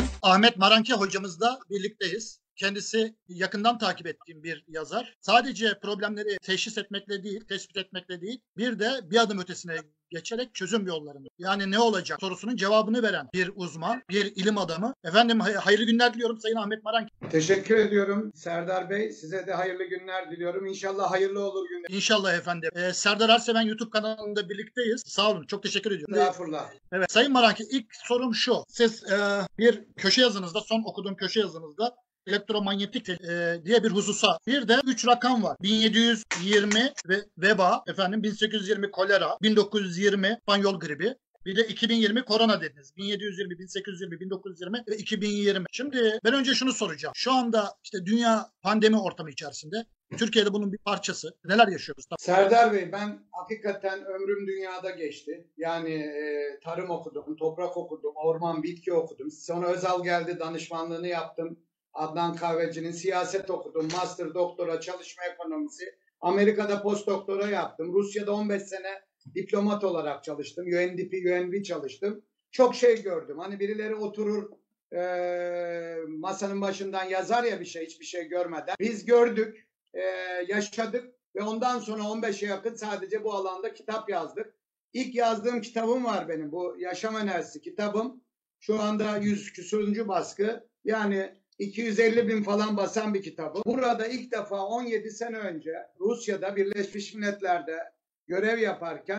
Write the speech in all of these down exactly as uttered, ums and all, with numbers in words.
efendim. Ahmet Maranki hocamızla birlikteyiz. Kendisi yakından takip ettiğim bir yazar. Sadece problemleri teşhis etmekle değil, tespit etmekle değil, bir de bir adım ötesine geçerek çözüm yollarını, yani ne olacak sorusunun cevabını veren bir uzman, bir ilim adamı. Efendim hayırlı günler diliyorum Sayın Ahmet Maranki. Teşekkür ediyorum Serdar Bey. Size de hayırlı günler diliyorum. İnşallah hayırlı olur günler. İnşallah efendim. Ee, Serdar Erseven YouTube kanalında birlikteyiz. Sağ olun. Çok teşekkür ediyorum. Estağfurullah. Evet Sayın Maranki, ilk sorum şu. Siz e, bir köşe yazınızda, son okuduğum köşe yazınızda elektromanyetik e, diye bir hususa, bir de üç rakam var. bin yedi yüz yirmi ve veba, efendim bin sekiz yüz yirmi kolera, bin dokuz yüz yirmi İspanyol gribi. Bir de iki bin yirmi korona dediniz. bin yedi yüz yirmi, bin sekiz yüz yirmi, bin dokuz yüz yirmi ve iki bin yirmi. Şimdi ben önce şunu soracağım. Şu anda işte dünya pandemi ortamı içerisinde. Türkiye'de bunun bir parçası. Neler yaşıyoruz? Serdar Bey, ben hakikaten ömrüm dünyada geçti. Yani e, tarım okudum, toprak okudum, orman, bitki okudum. Sonra Özal geldi, danışmanlığını yaptım. Adnan Kahveci'nin siyaset okudum. Master, doktora, çalışma ekonomisi. Amerika'da post doktora yaptım. Rusya'da on beş sene diplomat olarak çalıştım. U N D P, U N B çalıştım. Çok şey gördüm. Hani birileri oturur e, masanın başından yazar ya bir şey, hiçbir şey görmeden. Biz gördük, e, yaşadık ve ondan sonra on beşe yakın sadece bu alanda kitap yazdık. İlk yazdığım kitabım var benim. Bu yaşam enerjisi kitabım. Şu anda yüz küsürüncü baskı. Yani iki yüz elli bin falan basan bir kitabı. Burada ilk defa on yedi sene önce Rusya'da Birleşmiş Milletler'de görev yaparken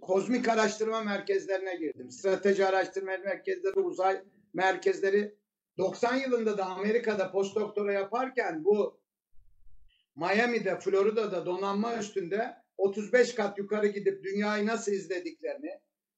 kozmik araştırma merkezlerine girdim. Strateji araştırma merkezleri, uzay merkezleri. doksan yılında da Amerika'da postdoktora yaparken bu Miami'de, Florida'da donanma üstünde otuz beş kat yukarı gidip dünyayı nasıl izlediklerini,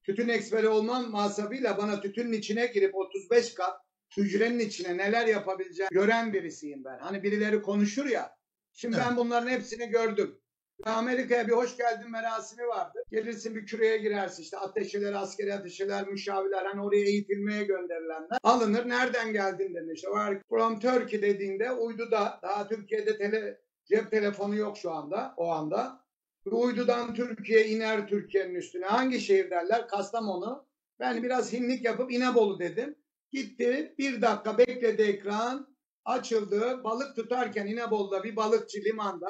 tütün eksperi olmam masabıyla bana tütünün içine girip otuz beş kat hücrenin içine neler yapabileceğini gören birisiyim ben. Hani birileri konuşur ya. Şimdi evet, ben bunların hepsini gördüm. Amerika'ya bir hoş geldin merasimi vardı. Gelirsin bir küreye girersin, işte ateşeler, askeri ateşeler, müşavirler, hani oraya eğitilmeye gönderilenler. Alınır, nereden geldin denir. İşte from Turkey dediğinde uyduda, daha Türkiye'de tele, cep telefonu yok şu anda, o anda. Uydudan Türkiye iner, Türkiye'nin üstüne. Hangi şehir derler? Kastamonu. Ben biraz hinlik yapıp İnebolu dedim. Gitti, bir dakika bekledi, ekran açıldı. Balık tutarken İnebolu'da bir balıkçı limanda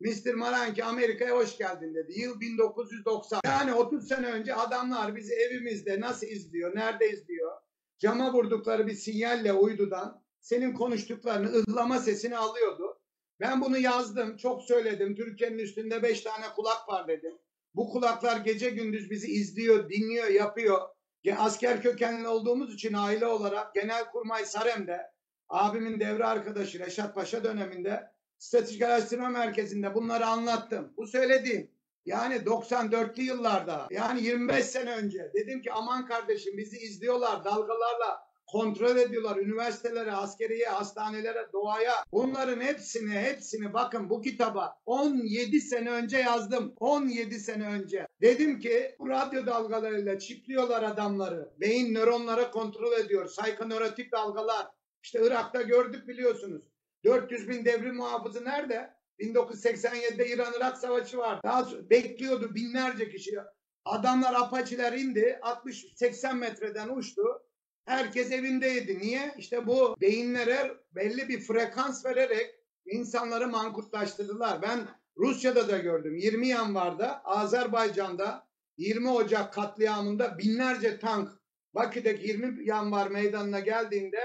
mister Maranki Amerika'ya hoş geldin dedi. Yıl bin dokuz yüz doksan. Yani otuz sene önce adamlar bizi evimizde nasıl izliyor, nerede izliyor? Cama vurdukları bir sinyalle uydudan senin konuştuklarını, ıhlama sesini alıyordu. Ben bunu yazdım, çok söyledim. Türkiye'nin üstünde beş tane kulak var dedim. Bu kulaklar gece gündüz bizi izliyor, dinliyor, yapıyor. Asker kökenli olduğumuz için aile olarak Genelkurmay Sarem'de abimin devre arkadaşı Reşat Paşa döneminde Stratejik Araştırma Merkezi'nde bunları anlattım. Bu söylediğim yani doksan dörtlü yıllarda, yani yirmi beş sene önce dedim ki aman kardeşim bizi izliyorlar, dalgalarla kontrol ediyorlar, üniversitelere, askeriye, hastanelere, doğaya. Bunların hepsini, hepsini bakın bu kitaba on yedi sene önce yazdım. on yedi sene önce. Dedim ki bu radyo dalgalarıyla çipliyorlar adamları. Beyin nöronları kontrol ediyor. Psikonörotik dalgalar. İşte Irak'ta gördük biliyorsunuz. dört yüz bin devrim muhafızı nerede? bin dokuz yüz seksen yedi'de İran-Irak savaşı var. Daha bekliyordu binlerce kişi. Adamlar, apaçiler indi. altmış seksen metreden uçtu. Herkes evindeydi. Niye? İşte bu beyinlere belli bir frekans vererek insanları mankurtlaştırdılar. Ben Rusya'da da gördüm. yirmi Yanvar'da, Azerbaycan'da yirmi Ocak katliamında binlerce tank Bakü'deki yirmi Yanvar meydanına geldiğinde,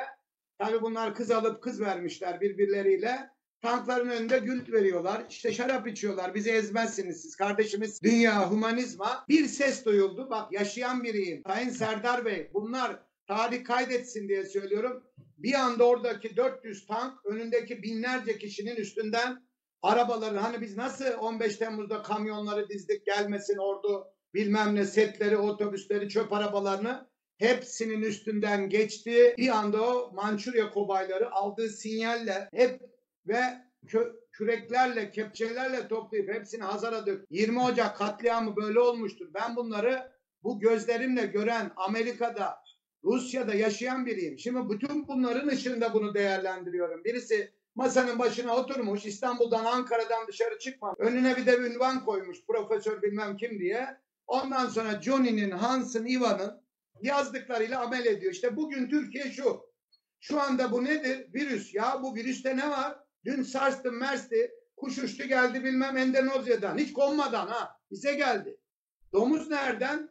tabii bunlar kız alıp kız vermişler birbirleriyle. Tankların önünde gül veriyorlar. İşte şarap içiyorlar. Bizi ezmezsiniz siz kardeşimiz. Dünya, humanizma. Bir ses duyuldu. Bak yaşayan biriyim. Sayın Serdar Bey, bunlar tarih kaydetsin diye söylüyorum. Bir anda oradaki dört yüz tank önündeki binlerce kişinin üstünden arabaların, hani biz nasıl on beş Temmuz'da kamyonları dizdik, gelmesin ordu bilmem ne setleri, otobüsleri, çöp arabalarını, hepsinin üstünden geçti. Bir anda o Mançurya kobayları aldığı sinyalle hep ve kö küreklerle, kepçelerle toplayıp hepsini Hazara döktü. yirmi Ocak katliamı böyle olmuştur. Ben bunları bu gözlerimle gören, Amerika'da, Rusya'da yaşayan biriyim. Şimdi bütün bunların ışığında bunu değerlendiriyorum. Birisi masanın başına oturmuş, İstanbul'dan, Ankara'dan dışarı çıkmamış. Önüne bir de bir ünvan koymuş, profesör bilmem kim diye. Ondan sonra Johnny'nin, Hans'ın, Ivan'ın yazdıklarıyla amel ediyor. İşte bugün Türkiye şu. Şu anda bu nedir? Virüs. Ya bu virüste ne var? Dün sarstı, mersti, kuş uçtu geldi bilmem Endonezya'dan. Hiç konmadan ha. Bize geldi. Domuz nereden?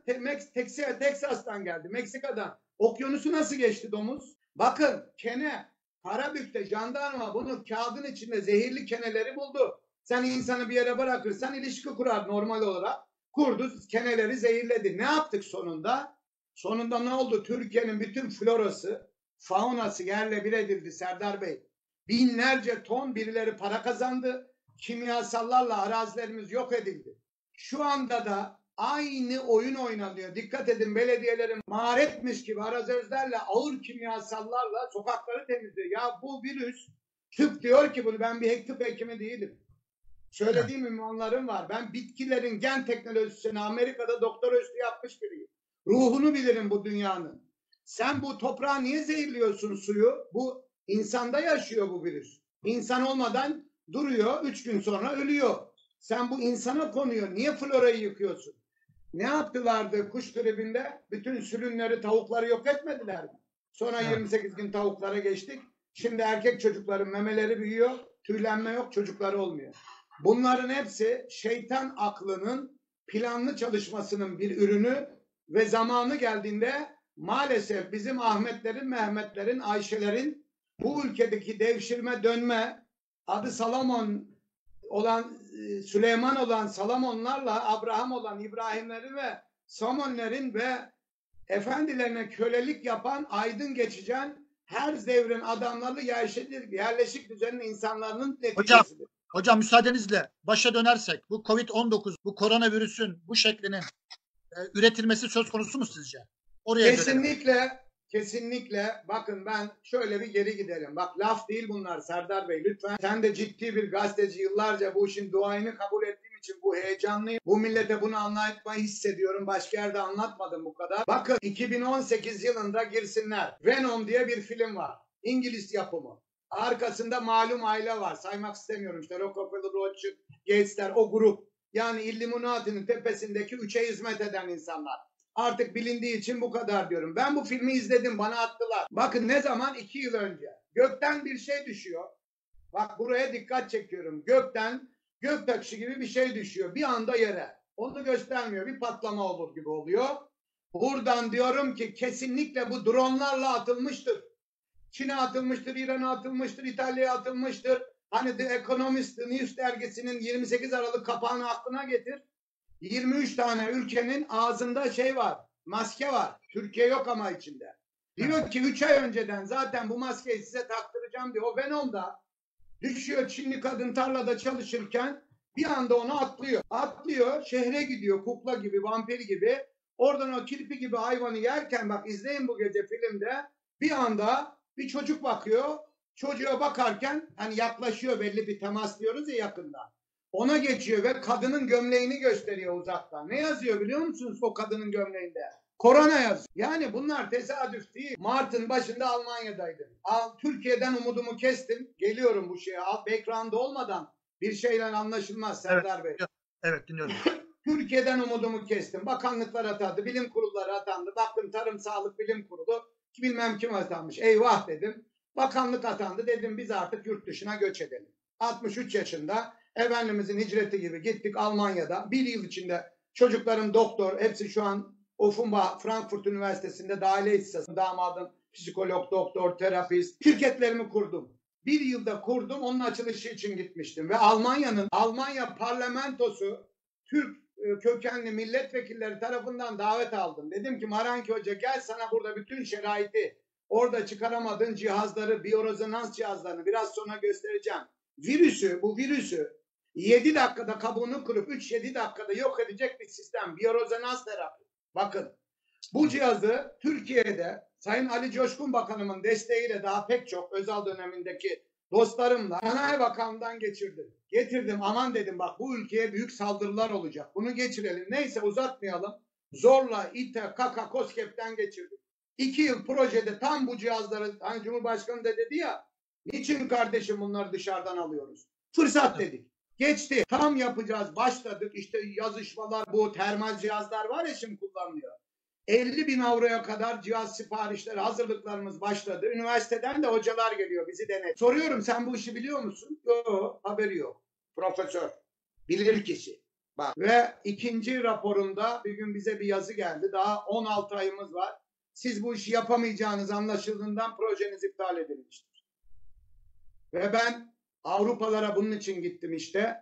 Teksas'tan geldi. Meksika'dan. Okyanusu nasıl geçti domuz? Bakın kene. Karabük'te jandarma bunun kağıdın içinde zehirli keneleri buldu. Sen insanı bir yere bırakırsan ilişki kurar normal olarak. Kurdu, keneleri zehirledi. Ne yaptık sonunda? Sonunda ne oldu? Türkiye'nin bütün florası, faunası yerle bir edildi Serdar Bey. Binlerce ton birileri para kazandı. Kimyasallarla arazilerimiz yok edildi. Şu anda da aynı oyun oynanıyor. Dikkat edin, belediyelerin maharetmiş gibi arazözlerle, ağır kimyasallarla sokakları temizliyor. Ya bu virüs, tıp diyor ki bunu, ben bir tıp hekimi değilim. Söylediğim evet. Ünvanlarım var. Ben bitkilerin gen teknolojisini Amerika'da doktora üstü yapmış biriyim. Ruhunu bilirim bu dünyanın. Sen bu toprağı niye zehirliyorsun, suyu? Bu insanda yaşıyor bu virüs. İnsan olmadan duruyor, üç gün sonra ölüyor. Sen bu insana konuyor. Niye florayı yıkıyorsun? Ne yaptılardı kuş gribinde? Bütün sülünleri, tavukları yok etmediler mi? Sonra evet. yirmi sekiz gün tavuklara geçtik. Şimdi erkek çocukların memeleri büyüyor. Tüylenme yok, çocukları olmuyor. Bunların hepsi şeytan aklının planlı çalışmasının bir ürünü ve zamanı geldiğinde maalesef bizim Ahmetlerin, Mehmetlerin, Ayşelerin bu ülkedeki devşirme dönme, adı Salomon olan, Süleyman olan Salomonlarla Abraham olan İbrahimleri ve Samonlerin ve efendilerine kölelik yapan aydın geçeceğin her devrin adamları yerleşik düzenin insanların neticesidir. Hocam müsaadenizle başa dönersek bu covid on dokuz, bu koronavirüsün bu şeklinin e, üretilmesi söz konusu mu sizce? Oraya kesinlikle, dönelim. kesinlikle. Bakın ben şöyle bir geri gidelim. Bak laf değil bunlar Serdar Bey lütfen. Sen de ciddi bir gazeteci, yıllarca bu işin duayını kabul ettiğim için bu heyecanlıyım. Bu millete bunu anlatmayı hissediyorum. Başka yerde anlatmadım bu kadar. Bakın iki bin on sekiz yılında girsinler. Venom diye bir film var. İngiliz yapımı. Arkasında malum aile var. Saymak istemiyorum, işte Rockefeller, Rothschild, Gatesler, o grup. Yani Illuminati'nin tepesindeki üçe hizmet eden insanlar. Artık bilindiği için bu kadar diyorum. Ben bu filmi izledim, bana attılar. Bakın ne zaman? iki yıl önce. Gökten bir şey düşüyor. Bak buraya dikkat çekiyorum. Gökten, gök taşı gibi bir şey düşüyor. Bir anda yere. Onu göstermiyor. Bir patlama olur gibi oluyor. Buradan diyorum ki kesinlikle bu dronlarla atılmıştır. Çin'e atılmıştır, İran'a atılmıştır, İtalya'ya atılmıştır. Hani The Economist, The News dergisinin yirmi sekiz Aralık kapağını aklına getir. yirmi üç tane ülkenin ağzında şey var, maske var. Türkiye yok ama içinde. Diyor ki üç ay önceden zaten bu maskeyi size taktıracağım diyor. O Venom'da düşüyor, Çinli kadın tarlada çalışırken bir anda onu atlıyor. Atlıyor, şehre gidiyor, kukla gibi, vampir gibi. Oradan o kirpi gibi hayvanı yerken, bak izleyin bu gece filmde, bir anda bir çocuk bakıyor, çocuğa bakarken hani yaklaşıyor, belli bir temas diyoruz ya yakından. Ona geçiyor ve kadının gömleğini gösteriyor uzaktan. Ne yazıyor biliyor musunuz o kadının gömleğinde? Korona yazıyor. Yani bunlar tesadüf değil. Mart'ın başında Almanya'daydım. Al, Türkiye'den umudumu kestim. Geliyorum bu şeye. Al, background'da olmadan bir şeyle anlaşılmaz Serdar Bey. Evet, evet dinliyorum. Türkiye'den umudumu kestim. Bakanlıklar atandı, bilim kurulları atandı. Baktım Tarım Sağlık Bilim Kurulu. Bilmem kim atanmış. Eyvah dedim. Bakanlık atandı. Dedim biz artık yurt dışına göç edelim. altmış üç yaşında Efendimizin hicreti gibi gittik Almanya'da. Bir yıl içinde çocuklarım doktor. Hepsi şu an Offenbach, Frankfurt Üniversitesi'nde dahiliye istasında. Damadım psikolog, doktor, terapist. Şirketlerimi kurdum. Bir yılda kurdum. Onun açılışı için gitmiştim. Ve Almanya'nın, Almanya parlamentosu Türk kökenli milletvekilleri tarafından davet aldım. Dedim ki Maranki Hoca gel, sana burada bütün şeraiti, orada çıkaramadığın cihazları, biyorezonans cihazlarını biraz sonra göstereceğim. Virüsü, bu virüsü yedi dakikada kabuğunu kırıp üç yedi dakikada yok edecek bir sistem. Biyorezonans terapi. Bakın bu cihazı Türkiye'de Sayın Ali Coşkun Bakanımın desteğiyle daha pek çok Özal dönemindeki dostlarımla Sanayi Bakanlığı'ndan geçirdim. Getirdim, aman dedim bak bu ülkeye büyük saldırılar olacak. Bunu geçirelim. Neyse uzatmayalım. Zorla İTE, KAKA, KOSGEB'den geçirdim. İki yıl projede tam bu cihazları, hani Cumhurbaşkanı da dedi ya, niçin kardeşim bunları dışarıdan alıyoruz? Fırsat dedik. Geçti. Tam yapacağız. Başladık. İşte yazışmalar, bu termal cihazlar var ya şimdi kullanılıyor. elli bin avroya kadar cihaz siparişleri, hazırlıklarımız başladı. Üniversiteden de hocalar geliyor bizi denet. Soruyorum, sen bu işi biliyor musun? Yok, haberi yok. Profesör, bilir kişi. Bak. Ve ikinci raporumda bir gün bize bir yazı geldi. Daha on altı ayımız var. Siz bu işi yapamayacağınız anlaşıldığından projeniz iptal edilmiştir. Ve ben Avrupalara bunun için gittim işte.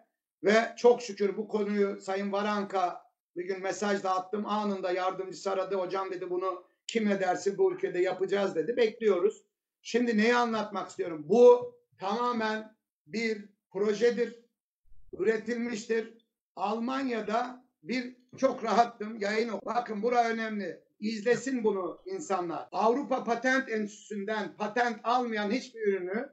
Ve çok şükür bu konuyu Sayın Varanka bir gün mesaj attım. Anında yardımcısı aradı. Hocam dedi, bunu kim ne derse bu ülkede yapacağız dedi. Bekliyoruz. Şimdi neyi anlatmak istiyorum? Bu tamamen bir projedir. Üretilmiştir. Almanya'da bir çok rahattım. Yayın oku. Bakın bura önemli. İzlesin bunu insanlar. Avrupa Patent Enstitüsü'nden patent almayan hiçbir ürünü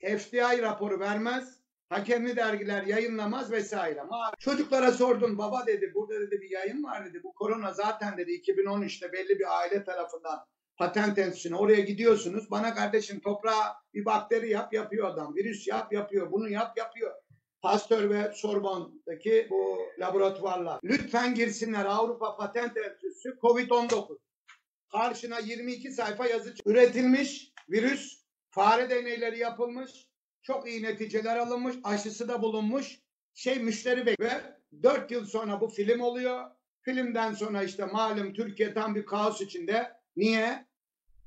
F D A raporu vermez. Hakemli dergiler yayınlamaz vesaire. Abi, çocuklara sordum, baba dedi, burada dedi bir yayın var dedi. Bu korona zaten dedi iki bin on üçte belli bir aile tarafından patent enstitüsüne, oraya gidiyorsunuz. Bana kardeşim toprağa bir bakteri yap, yapıyor adam. Virüs yap, yapıyor. Bunu yap, yapıyor. Pasteur ve Sorbon'daki bu laboratuvarlar. Lütfen girsinler. Avrupa Patent Enstitüsü COVID on dokuz. Karşına yirmi iki sayfa yazı çıkıyor. Üretilmiş virüs, fare deneyleri yapılmış. Çok iyi neticeler alınmış. Aşısı da bulunmuş. Şey müşteri bekliyor. Ve dört yıl sonra bu film oluyor. Filmden sonra işte malum Türkiye tam bir kaos içinde. Niye?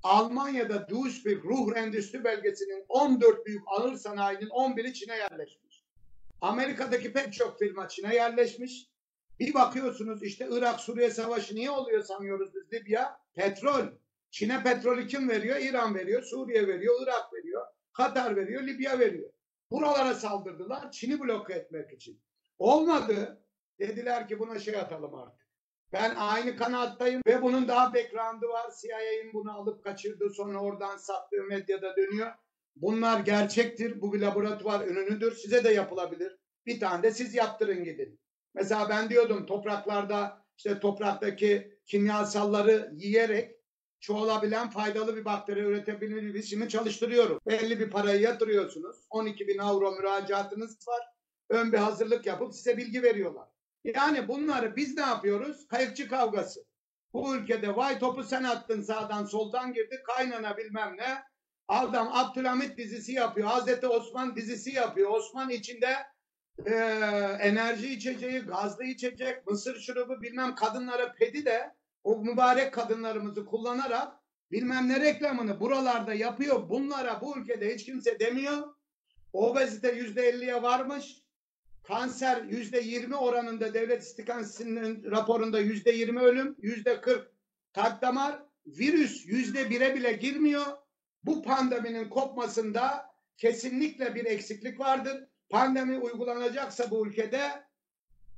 Almanya'da Duisburg Ruhr Endüstri Bölgesi'nin on dört büyük ağır sanayinin on biri Çin'e yerleşmiş. Amerika'daki pek çok firma Çin'e yerleşmiş. Bir bakıyorsunuz işte Irak Suriye Savaşı niye oluyor sanıyoruz biz Libya? Petrol. Çin'e petrolü kim veriyor? İran veriyor, Suriye veriyor, Irak veriyor. Katar veriyor, Libya veriyor. Buralara saldırdılar Çin'i bloke etmek için. Olmadı. Dediler ki buna şey atalım artık. Ben aynı kanaattayım ve bunun daha background'ı var. C I A'nin bunu alıp kaçırdı, sonra oradan sattığı medyada dönüyor. Bunlar gerçektir. Bu bir laboratuvar ürünüdür. Size de yapılabilir. Bir tane de siz yaptırın gidin. Mesela ben diyordum topraklarda işte topraktaki kimyasalları yiyerek çoğalabilen faydalı bir bakteri üretebilir. Biz şimdi çalıştırıyorum. Belli bir parayı yatırıyorsunuz. on iki bin avro müracaatınız var. Ön bir hazırlık yapıp size bilgi veriyorlar. Yani bunları biz ne yapıyoruz? Kayıkçı kavgası. Bu ülkede vay topu sen attın, sağdan soldan girdi. Kaynana bilmem ne. Adam Abdülhamit dizisi yapıyor. Hazreti Osman dizisi yapıyor. Osman içinde e, enerji içeceği, gazlı içecek, mısır şurubu bilmem kadınlara pedi de o mübarek kadınlarımızı kullanarak bilmem ne reklamını buralarda yapıyor. Bunlara bu ülkede hiç kimse demiyor. Obezite yüzde elliye varmış. Kanser yüzde yirmi oranında, Devlet İstatistiğinin raporunda yüzde yirmi ölüm, yüzde kırk kalp damar. Virüs yüzde bire bile girmiyor. Bu pandeminin kopmasında kesinlikle bir eksiklik vardır. Pandemi uygulanacaksa bu ülkede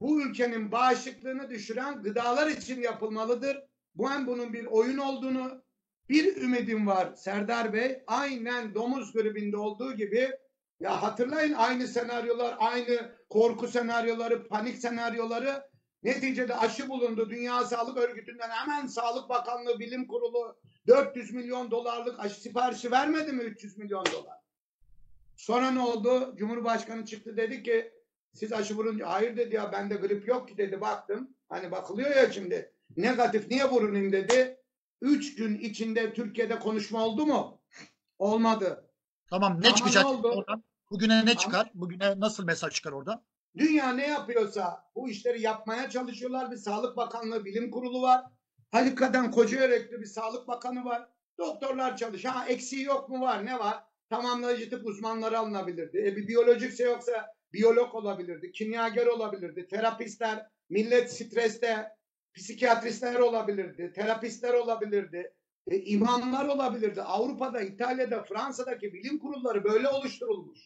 bu ülkenin bağışıklığını düşüren gıdalar için yapılmalıdır. Ben bunun bir oyun olduğunu, bir ümidim var Serdar Bey. Aynen domuz gribinde olduğu gibi, ya hatırlayın aynı senaryolar, aynı korku senaryoları, panik senaryoları. Neticede aşı bulundu. Dünya Sağlık Örgütü'nden hemen Sağlık Bakanlığı, Bilim Kurulu dört yüz milyon dolarlık aşı siparişi vermedi mi? üç yüz milyon dolar. Sonra ne oldu? Cumhurbaşkanı çıktı dedi ki siz aşı vurunca, hayır dedi ya bende grip yok ki dedi, baktım. Hani bakılıyor ya şimdi negatif, niye vurunayım dedi. Üç gün içinde Türkiye'de konuşma oldu mu? Olmadı. Tamam, ne çıkacak oradan? Bugüne ne çıkar? Bugüne nasıl mesaj çıkar orada? Dünya ne yapıyorsa bu işleri yapmaya çalışıyorlar. Bir Sağlık Bakanlığı Bilim Kurulu var. Hakikaten Kocaeli'de bir Sağlık Bakanı var. Doktorlar çalışıyor. Ha, eksiği yok mu, var, ne var? Tamamlayıcı tıp uzmanları alınabilirdi. E, bir biyolojikse yoksa biyolog olabilirdi, kimyager olabilirdi, terapistler, millet streste, psikiyatristler olabilirdi, terapistler olabilirdi, e, imamlar olabilirdi. Avrupa'da, İtalya'da, Fransa'daki bilim kurulları böyle oluşturulmuş.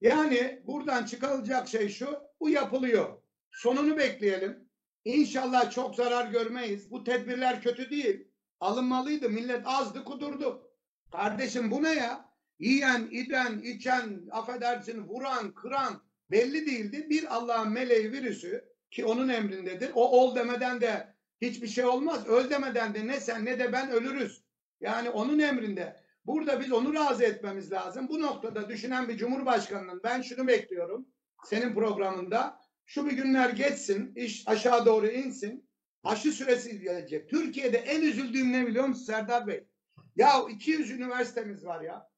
Yani buradan çıkarılacak şey şu, bu yapılıyor. Sonunu bekleyelim. İnşallah çok zarar görmeyiz. Bu tedbirler kötü değil. Alınmalıydı, millet azdı, kudurdu. Kardeşim bu ne ya? Yiyen, iden, içen, affedersin, vuran, kıran, belli değildi. Bir Allah'ın meleği virüsü ki onun emrindedir. O ol demeden de hiçbir şey olmaz. Öl demeden de ne sen ne de ben ölürüz. Yani onun emrinde. Burada biz onu razı etmemiz lazım. Bu noktada düşünen bir cumhurbaşkanının ben şunu bekliyorum. Senin programında şu bir günler geçsin, iş aşağı doğru insin. Aşı süresi gelecek. Türkiye'de en üzüldüğüm ne biliyor musun Serdar Bey? Ya iki yüz üniversitemiz var ya.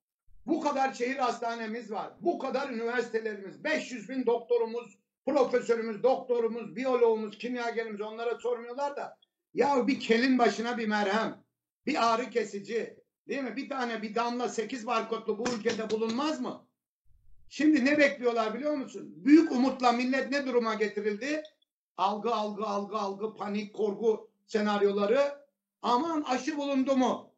Bu kadar şehir hastanemiz var. Bu kadar üniversitelerimiz. beş yüz bin doktorumuz, profesörümüz, doktorumuz, biyologumuz, kimyagerimiz, onlara sormuyorlar da. Ya bir kelin başına bir merhem. Bir ağrı kesici. Değil mi? Bir tane bir damla sekiz barkodlu bu ülkede bulunmaz mı? Şimdi ne bekliyorlar biliyor musun? Büyük umutla millet ne duruma getirildi? Algı, algı, algı, algı, panik, korku senaryoları. Aman aşı bulundu mu?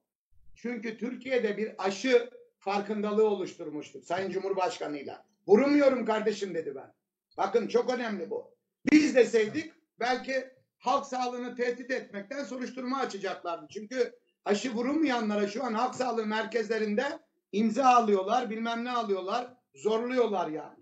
Çünkü Türkiye'de bir aşı farkındalığı oluşturmuştuk Sayın Cumhurbaşkanı'yla. Vurulmuyorum kardeşim dedi ben. Bakın çok önemli bu. Biz deseydik belki halk sağlığını tehdit etmekten soruşturma açacaklardı. Çünkü aşı vurulmayanlara şu an halk sağlığı merkezlerinde imza alıyorlar, bilmem ne alıyorlar, zorluyorlar yani.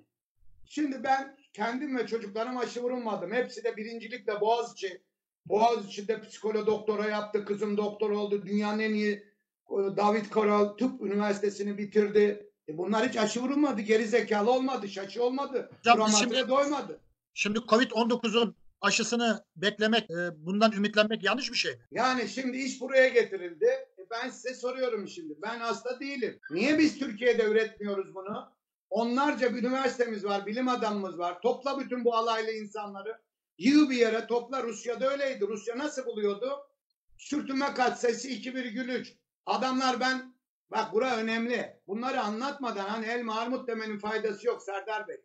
Şimdi ben kendim ve çocuklarım aşı vurulmadım. Hepsi de birincilikle Boğaziçi. Boğaziçi'de psikolo doktora yaptı. Kızım doktor oldu. Dünyanın en iyi David Koral Tıp Üniversitesi'ni bitirdi. E bunlar hiç aşı vurulmadı. Geri zekalı olmadı. Şaşı olmadı. Kromatire doymadı. Şimdi Covid on dokuzun aşısını beklemek, bundan ümitlenmek yanlış bir şey mi? Yani şimdi iş buraya getirildi. E ben size soruyorum şimdi. Ben hasta değilim. Niye biz Türkiye'de üretmiyoruz bunu? Onlarca bir üniversitemiz var, bilim adamımız var. Topla bütün bu alaylı insanları. Yığ bir yere topla. Rusya'da öyleydi. Rusya nasıl buluyordu? Sürtünme katsayısı iki virgül üç. Adamlar ben, bak bura önemli. Bunları anlatmadan hani elma armut demenin faydası yok Serdar Bey.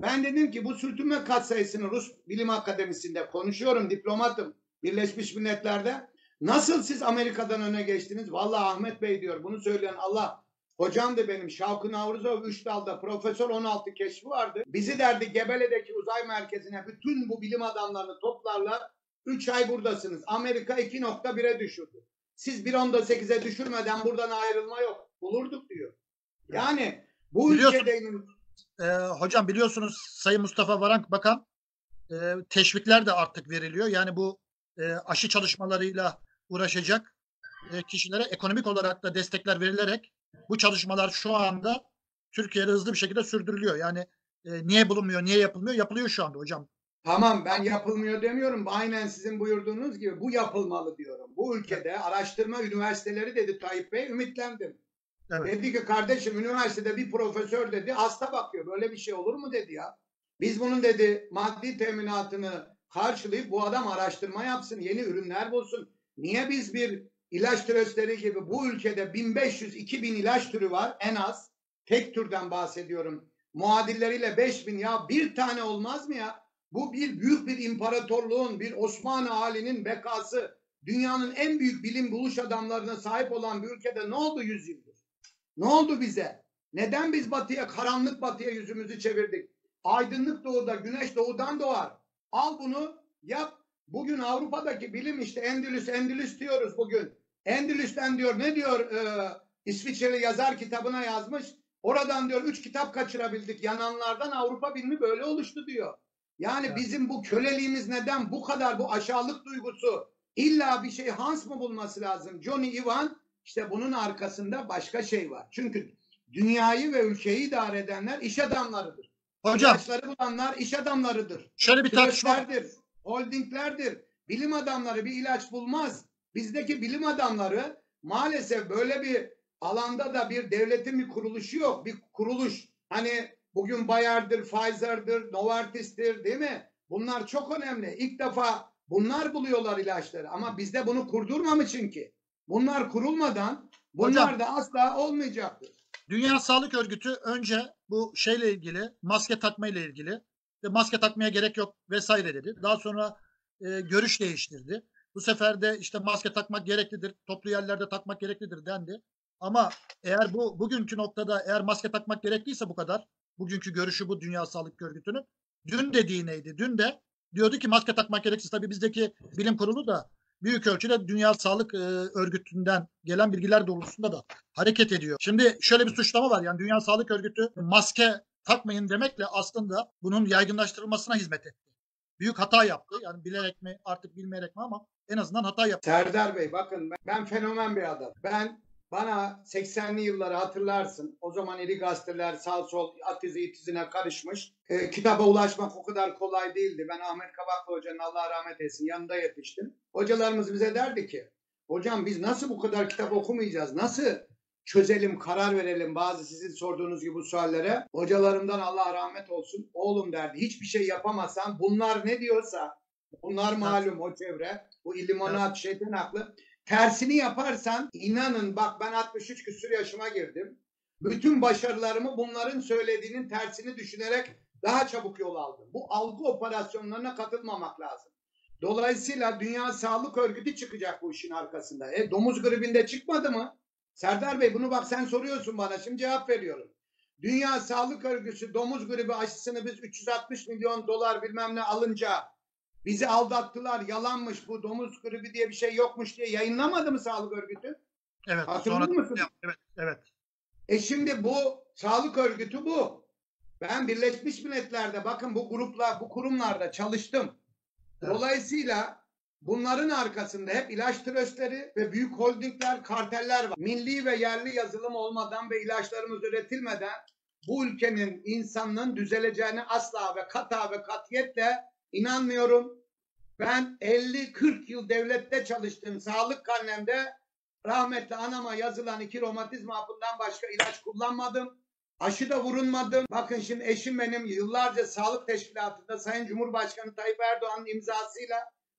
Ben dedim ki bu sürtünme katsayısını Rus Bilim Akademisi'nde konuşuyorum, diplomatım Birleşmiş Milletler'de. Nasıl siz Amerika'dan öne geçtiniz? Vallahi Ahmet Bey diyor, bunu söyleyen Allah. Hocamdı benim Şavkı Navruzov üç dalda profesör, on altı keşfi vardı. Bizi derdi Gebele'deki uzay merkezine bütün bu bilim adamlarını toplarlar. üç ay buradasınız. Amerika iki nokta bire düşürdü. Siz bir nokta on sekize düşürmeden buradan ayrılma yok. Bulurduk diyor. Yani bu ülkede... E, hocam biliyorsunuz Sayın Mustafa Varank Bakan e, teşvikler de artık veriliyor. Yani bu e, aşı çalışmalarıyla uğraşacak e, kişilere ekonomik olarak da destekler verilerek bu çalışmalar şu anda Türkiye'de hızlı bir şekilde sürdürülüyor. Yani e, niye bulunmuyor, niye yapılmıyor? Yapılıyor şu anda hocam. Tamam, ben yapılmıyor demiyorum. Aynen sizin buyurduğunuz gibi bu yapılmalı diyorum. Bu ülkede araştırma üniversiteleri dedi Tayyip Bey, ümitlendim. Evet. Dedi ki kardeşim üniversitede bir profesör dedi hasta bakıyor. Böyle bir şey olur mu dedi ya. Biz bunun dedi maddi teminatını karşılayıp bu adam araştırma yapsın, yeni ürünler bulsun. Niye biz bir ilaç türleri gibi bu ülkede bin beş yüz iki bin ilaç türü var en az. Tek türden bahsediyorum. Muadilleriyle beş bin ya bir tane olmaz mı ya? Bu bir büyük bir imparatorluğun, bir Osmanlı halinin bekası. Dünyanın en büyük bilim buluş adamlarına sahip olan bir ülkede ne oldu yüzyıldır? Ne oldu bize? Neden biz batıya, karanlık batıya yüzümüzü çevirdik? Aydınlık doğuda, güneş doğudan doğar. Al bunu, yap. Bugün Avrupa'daki bilim işte Endülüs, Endülüs diyoruz bugün. Endülüs'ten diyor, ne diyor e, İsviçreli yazar kitabına yazmış. Oradan diyor üç kitap kaçırabildik. Yananlardan Avrupa bilimi böyle oluştu diyor. Yani evet. Bizim bu köleliğimiz neden bu kadar, bu aşağılık duygusu? İlla bir şey Hans mı bulması lazım? Johnny Ivan. İşte bunun arkasında başka şey var. Çünkü dünyayı ve ülkeyi idare edenler iş adamlarıdır. Hocam. İlaçları bulanlar iş adamlarıdır. Şöyle bir tartışma. Holdinglerdir. Bilim adamları bir ilaç bulmaz. Bizdeki bilim adamları maalesef böyle bir alanda da bir devletin bir kuruluşu yok. Bir kuruluş. Hani bugün Bayer'dir, Pfizer'dir, Novartis'tir değil mi? Bunlar çok önemli. İlk defa bunlar buluyorlar ilaçları. Ama bizde bunu kurdurmamış çünkü. Bunlar kurulmadan bunlar hocam, da asla olmayacaktır. Dünya Sağlık Örgütü önce bu şeyle ilgili, maske takma ile ilgili maske takmaya gerek yok vesaire dedi. Daha sonra e, görüş değiştirdi. Bu sefer de işte maske takmak gereklidir, toplu yerlerde takmak gereklidir dendi. Ama eğer bu bugünkü noktada eğer maske takmak gerekliyse bu kadar, bugünkü görüşü bu Dünya Sağlık Örgütü'nün. Dün dediği neydi? Dün de diyordu ki maske takmak gereksiz. Tabii bizdeki bilim kurulu da büyük ölçüde Dünya Sağlık e, Örgütü'nden gelen bilgiler doğrultusunda da hareket ediyor. Şimdi şöyle bir suçlama var. Yani Dünya Sağlık Örgütü maske takmayın demekle aslında bunun yaygınlaştırılmasına hizmet etti. Büyük hata yaptı. Yani bilerek mi artık bilmeyerek mi ama en azından hata yaptı. Serdar Bey bakın ben, ben fenomen bir adam. Ben Bana seksenli yılları hatırlarsın. O zaman eli gazeteler sağ sol atizi itizine karışmış. E, kitaba ulaşmak o kadar kolay değildi. Ben Ahmet Kabaklı Hoca'nın, Allah rahmet etsin, yanında yetiştim. Hocalarımız bize derdi ki, hocam biz nasıl bu kadar kitap okumayacağız? Nasıl çözelim, karar verelim bazı sizin sorduğunuz gibi bu suallere? Hocalarımdan Allah rahmet olsun. Oğlum derdi, hiçbir şey yapamazsan bunlar ne diyorsa, bunlar malum o çevre, bu illimanat, şeytan aklı. Tersini yaparsan, inanın bak ben altmış üç küsur yaşıma girdim. Bütün başarılarımı bunların söylediğinin tersini düşünerek daha çabuk yol aldım. Bu algı operasyonlarına katılmamak lazım. Dolayısıyla Dünya Sağlık Örgütü çıkacak bu işin arkasında. E, domuz gribinde çıkmadı mı? Serdar Bey, bunu bak sen soruyorsun bana, şimdi cevap veriyorum. Dünya Sağlık Örgütü domuz gribi aşısını biz üç yüz altmış milyon dolar bilmem ne alınca bizi aldattılar, yalanmış, bu domuz gribi diye bir şey yokmuş diye yayınlamadı mı Sağlık Örgütü? Evet. Hatırlıyor musun? Evet, evet. E şimdi bu Sağlık Örgütü bu. Ben Birleşmiş Milletler'de bakın bu grupla, bu kurumlarda çalıştım. Evet. Dolayısıyla bunların arkasında hep ilaç tröstleri ve büyük holdingler, karteller var. Milli ve yerli yazılım olmadan ve ilaçlarımız üretilmeden bu ülkenin, insanlığın düzeleceğini asla ve kata ve katiyetle İnanmıyorum. Ben elli kırk yıl devlette çalıştım. Sağlık karnemde rahmetli anama yazılan iki romatizma hapından başka ilaç kullanmadım. Aşı da vurulmadım. Bakın şimdi eşim benim yıllarca sağlık teşkilatında Sayın Cumhurbaşkanı Tayyip Erdoğan'ın imzasıyla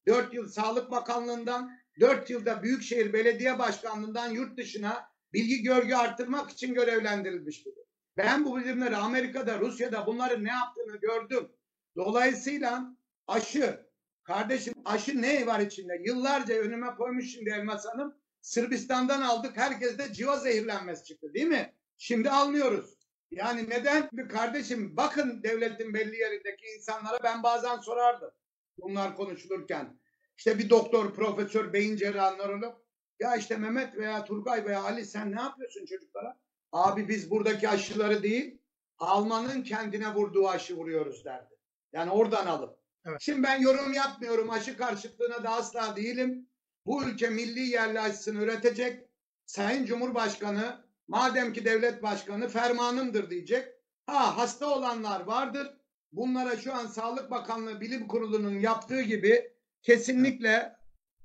dört yıl Sağlık Bakanlığından, dört yılda Büyükşehir Belediye Başkanlığından yurt dışına bilgi görgü artırmak için görevlendirilmişti. Ben bu bilimleri Amerika'da, Rusya'da bunların ne yaptığını gördüm. Dolayısıyla aşı, kardeşim aşı ne var içinde? Yıllarca önüme koymuş şimdi Elmas Hanım. Sırbistan'dan aldık. Herkeste civa zehirlenmesi çıktı değil mi? Şimdi anlıyoruz. Yani neden? Kardeşim bakın devletin belli yerindeki insanlara ben bazen sorardım. Bunlar konuşulurken. İşte bir doktor, profesör, beyin cerrahı, nörolog. Ya işte Mehmet veya Turgay veya Ali sen ne yapıyorsun çocuklara? Abi biz buradaki aşıları değil, Alman'ın kendine vurduğu aşı vuruyoruz derdi. Yani oradan alıp. Evet. Şimdi ben yorum yapmıyorum. Aşı karşıtlığına da asla değilim. Bu ülke milli yerli aşısını üretecek. Sayın Cumhurbaşkanı madem ki devlet başkanı fermanımdır diyecek. Ha, hasta olanlar vardır. Bunlara şu an Sağlık Bakanlığı Bilim Kurulu'nun yaptığı gibi kesinlikle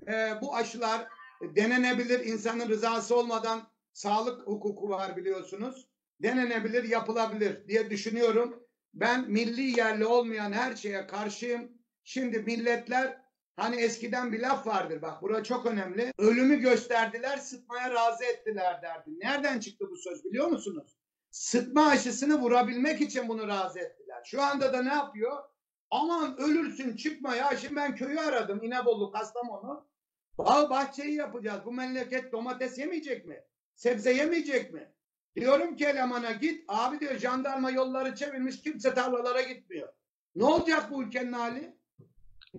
e, bu aşılar denenebilir. İnsanın rızası olmadan sağlık hukuku var biliyorsunuz. Denenebilir, yapılabilir diye düşünüyorum. Ben milli yerli olmayan her şeye karşıyım. Şimdi milletler, hani eskiden bir laf vardır bak, burası çok önemli. Ölümü gösterdiler, sıtmaya razı ettiler derdi. Nereden çıktı bu söz biliyor musunuz? Sıtma aşısını vurabilmek için bunu razı ettiler. Şu anda da ne yapıyor? Aman ölürsün çıkma ya. Şimdi ben köyü aradım, İnebolu, Kastamonu. Bağ bahçeyi yapacağız. Bu memleket domates yemeyecek mi? Sebze yemeyecek mi? Diyorum ki elemana git. Abi diyor jandarma yolları çevirmiş, kimse tarlalara gitmiyor. Ne olacak bu ülkenin hali?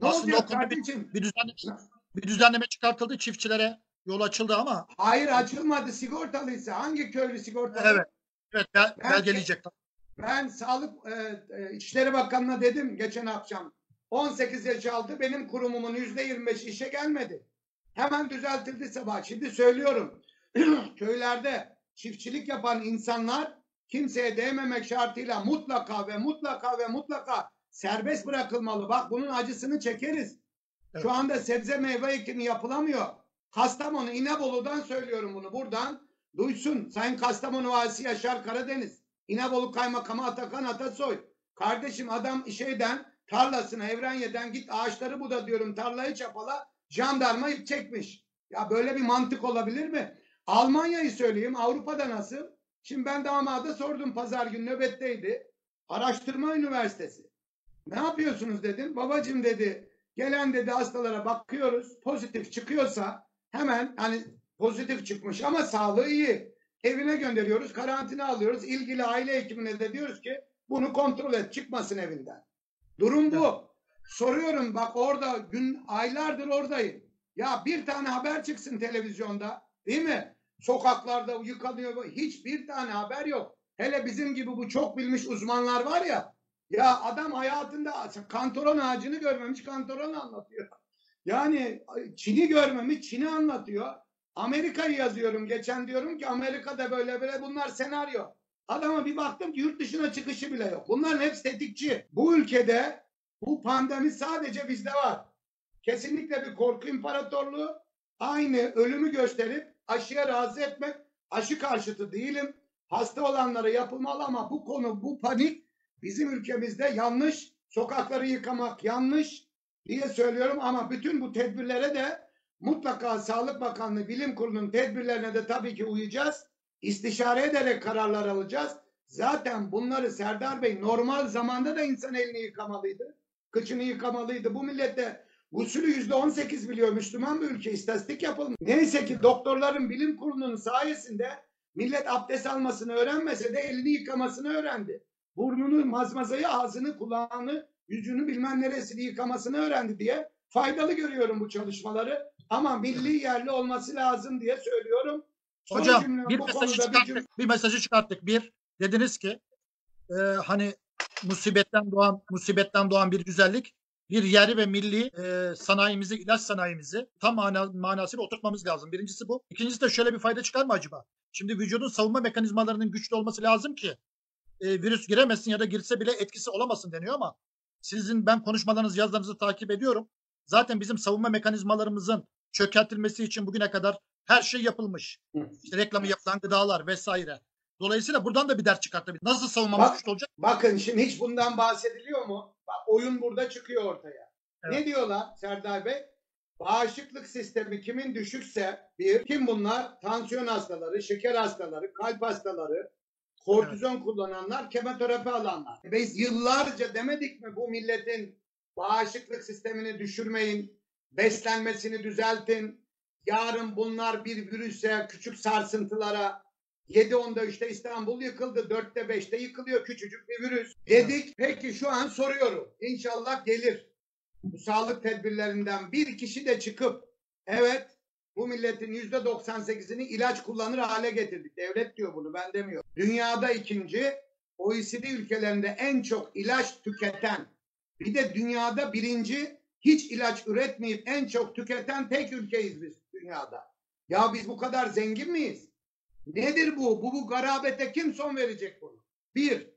Ne aslında olacak kardeşim? Bir, bir, düzenleme, bir düzenleme çıkartıldı çiftçilere. Yol açıldı ama. Hayır açılmadı, sigortalıysa. Hangi köylü sigortalı? Evet. Evet ben, ben, ben gelecek. Ben Sağlık e, e, İçişleri Bakanı'na dedim geçen akşam. on sekiz yaş altı benim kurumumun yüzde yirmi beş işe gelmedi. Hemen düzeltildi sabah. Şimdi söylüyorum. Köylerde çiftçilik yapan insanlar kimseye değmemek şartıyla mutlaka ve mutlaka ve mutlaka serbest bırakılmalı. Bak bunun acısını çekeriz. Evet. Şu anda sebze meyve ekimi yapılamıyor. Kastamonu, İnebolu'dan söylüyorum bunu. Buradan duysun Sayın Kastamonu Valisi Yaşar Karadeniz, İnebolu Kaymakamı Atakan Atasoy. Kardeşim adam şeyden, tarlasına, Evrenye'den git ağaçları buda diyorum, tarlayı çapala, jandarma ip çekmiş. Ya böyle bir mantık olabilir mi? Almanya'yı söyleyeyim. Avrupa'da nasıl? Şimdi ben damada sordum pazar günü, nöbetteydi. Araştırma Üniversitesi. Ne yapıyorsunuz dedim. Babacığım dedi, gelen dedi hastalara bakıyoruz. Pozitif çıkıyorsa hemen, hani pozitif çıkmış ama sağlığı iyi, evine gönderiyoruz. Karantina alıyoruz. İlgili aile hekimine de diyoruz ki bunu kontrol et. Çıkmasın evinden. Durum bu. Soruyorum bak orada gün aylardır oradayım. Ya bir tane haber çıksın televizyonda. Değil mi? Sokaklarda yıkanıyor. Hiçbir tane haber yok. Hele bizim gibi bu çok bilmiş uzmanlar var ya. Ya adam hayatında kantaron ağacını görmemiş, kantaronu anlatıyor. Yani Çin'i görmemiş, Çin'i anlatıyor. Amerika'yı yazıyorum geçen, diyorum ki Amerika'da böyle böyle, bunlar senaryo. Adama bir baktım ki yurt dışına çıkışı bile yok. Bunların hepsi tetikçi. Bu ülkede bu pandemi sadece bizde var. Kesinlikle bir korku imparatorluğu, aynı ölümü gösterip aşıya razı etmek. Aşı karşıtı değilim. Hasta olanlara yapılmalı ama bu konu, bu panik bizim ülkemizde yanlış. Sokakları yıkamak yanlış diye söylüyorum ama bütün bu tedbirlere de mutlaka Sağlık Bakanlığı, Bilim Kurulu'nun tedbirlerine de tabii ki uyacağız. İstişare ederek kararlar alacağız. Zaten bunları Serdar Bey normal zamanda da insan elini yıkamalıydı. Kıçını yıkamalıydı. Bu millette usulü yüzde on sekiz biliyor, Müslüman bir ülke, istatistik yapılmış. Neyse ki doktorların, bilim kurulunun sayesinde millet abdest almasını öğrenmese de elini yıkamasını öğrendi. Burnunu, mazmazayı, ağzını, kulağını, yüzünü, bilmem neresini yıkamasını öğrendi diye faydalı görüyorum bu çalışmaları. Ama milli yerli olması lazım diye söylüyorum. Son Hocam cümle, bir, mesajı çıkarttık, bir, cümle... bir mesajı çıkarttık. Bir, dediniz ki e, hani musibetten doğan musibetten doğan bir güzellik, bir yerli ve milli e, sanayimizi, ilaç sanayimizi tam mana, manasıyla oturtmamız lazım. Birincisi bu. İkincisi de şöyle bir fayda çıkar mı acaba? Şimdi vücudun savunma mekanizmalarının güçlü olması lazım ki e, virüs giremesin ya da girse bile etkisi olamasın deniyor ama sizin, ben konuşmalarınızı, yazılarınızı takip ediyorum. Zaten bizim savunma mekanizmalarımızın çökertilmesi için bugüne kadar her şey yapılmış. İşte reklamı yapılan gıdalar vesaire. Dolayısıyla buradan da bir ders çıkartabilir. Nasıl savunmamız güçlü olacak? Bakın şimdi hiç bundan bahsediliyor mu? Bak, oyun burada çıkıyor ortaya. Evet. Ne diyorlar Serdar Bey? Bağışıklık sistemi kimin düşükse, bir, kim bunlar? Tansiyon hastaları, şeker hastaları, kalp hastaları, kortizon evet. kullananlar, kemoterapi alanlar. Biz yıllarca demedik mi bu milletin bağışıklık sistemini düşürmeyin, beslenmesini düzeltin. Yarın bunlar bir virüse, küçük sarsıntılara, yedi onda üçte İstanbul yıkıldı, dörtte beşte yıkılıyor küçücük bir virüs. Dedik, peki şu an soruyorum. İnşallah gelir. Bu sağlık tedbirlerinden bir kişi de çıkıp, evet bu milletin yüzde doksan sekizini ilaç kullanır hale getirdik. Devlet diyor bunu, ben demiyorum. Dünyada ikinci, O E C D ülkelerinde en çok ilaç tüketen, bir de dünyada birinci, hiç ilaç üretmeyip en çok tüketen tek ülkeyiz biz dünyada. Ya biz bu kadar zengin miyiz? Nedir bu? Bu, bu garabete kim son verecek bunu? Bir.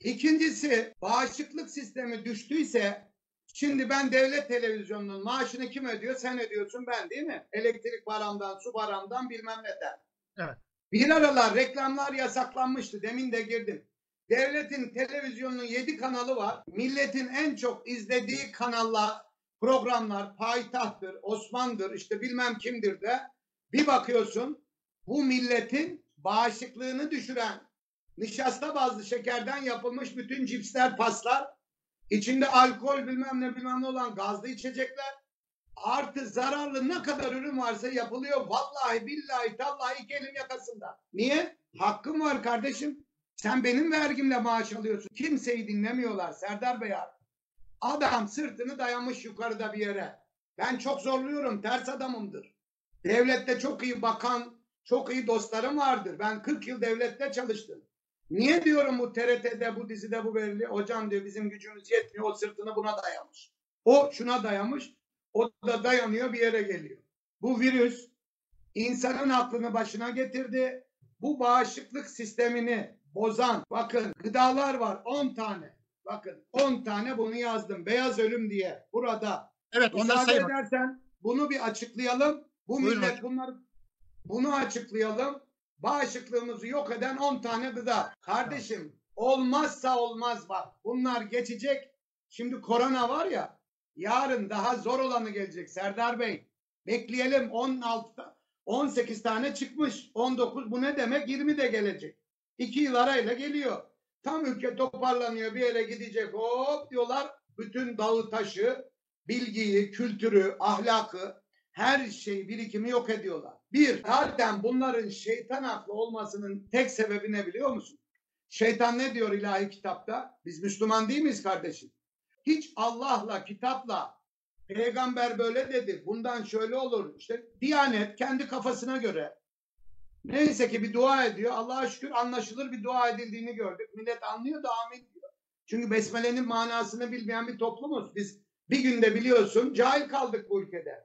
İkincisi, bağışıklık sistemi düştüyse, şimdi ben devlet televizyonunun maaşını kim ödüyor? Sen ödüyorsun, ben değil mi? Elektrik paramdan, su paramdan, bilmem neden. Evet. Bir aralar reklamlar yasaklanmıştı. Demin de girdim. Devletin televizyonunun yedi kanalı var. Milletin en çok izlediği kanallar, programlar, payitahttır, Osman'dır, işte bilmem kimdir de bir bakıyorsun bu milletin bağışıklığını düşüren nişasta bazlı şekerden yapılmış bütün cipsler, paslar, içinde alkol, bilmem ne bilmem ne olan gazlı içecekler, artı zararlı ne kadar ürün varsa yapılıyor. Vallahi billahi tallahi iki elin yakasında. Niye? Hakkım var kardeşim. Sen benim vergimle maaş alıyorsun. Kimseyi dinlemiyorlar Serdar Bey abi. Adam sırtını dayamış yukarıda bir yere. Ben çok zorluyorum, ters adamımdır. Devlette çok iyi bakan, çok iyi dostlarım vardır. Ben kırk yıl devlette çalıştım. Niye diyorum bu T R T'de, bu dizide, bu belli. Hocam diyor bizim gücümüz yetmiyor, o sırtını buna dayamış. O şuna dayamış, o da dayanıyor, bir yere geliyor. Bu virüs insanın aklını başına getirdi. Bu bağışıklık sistemini bozan, bakın gıdalar var on tane. Bakın on tane bunu yazdım. Beyaz ölüm diye burada. Evet, onları sayalım. Müsaade edersen bunu bir açıklayalım. Bu Buyurun millet hocam. bunları bunu açıklayalım. Bağışıklığımızı yok eden on tane gıda. Kardeşim olmazsa olmaz bak. Bunlar geçecek. Şimdi korona var ya, yarın daha zor olanı gelecek Serdar Bey. Bekleyelim, on altı on sekiz tane çıkmış. on dokuz bu ne demek? yirmi de gelecek. iki yıl arayla geliyor. Tam ülke toparlanıyor, bir yere gidecek, hop diyorlar. Bütün dağı taşı, bilgiyi, kültürü, ahlakı, her şeyi, birikimi yok ediyorlar. Bir, zaten bunların şeytan aklı olmasının tek sebebi ne biliyor musun? Şeytan ne diyor ilahi kitapta? Biz Müslüman değil miyiz kardeşim? Hiç Allah'la, kitapla, peygamber böyle dedi, bundan şöyle olur. İşte Diyanet kendi kafasına göre. Neyse ki bir dua ediyor. Allah'a şükür anlaşılır bir dua edildiğini gördük. Millet anlıyor da amin diyor. Çünkü besmelenin manasını bilmeyen bir toplumuz. Biz bir günde biliyorsun cahil kaldık bu ülkede.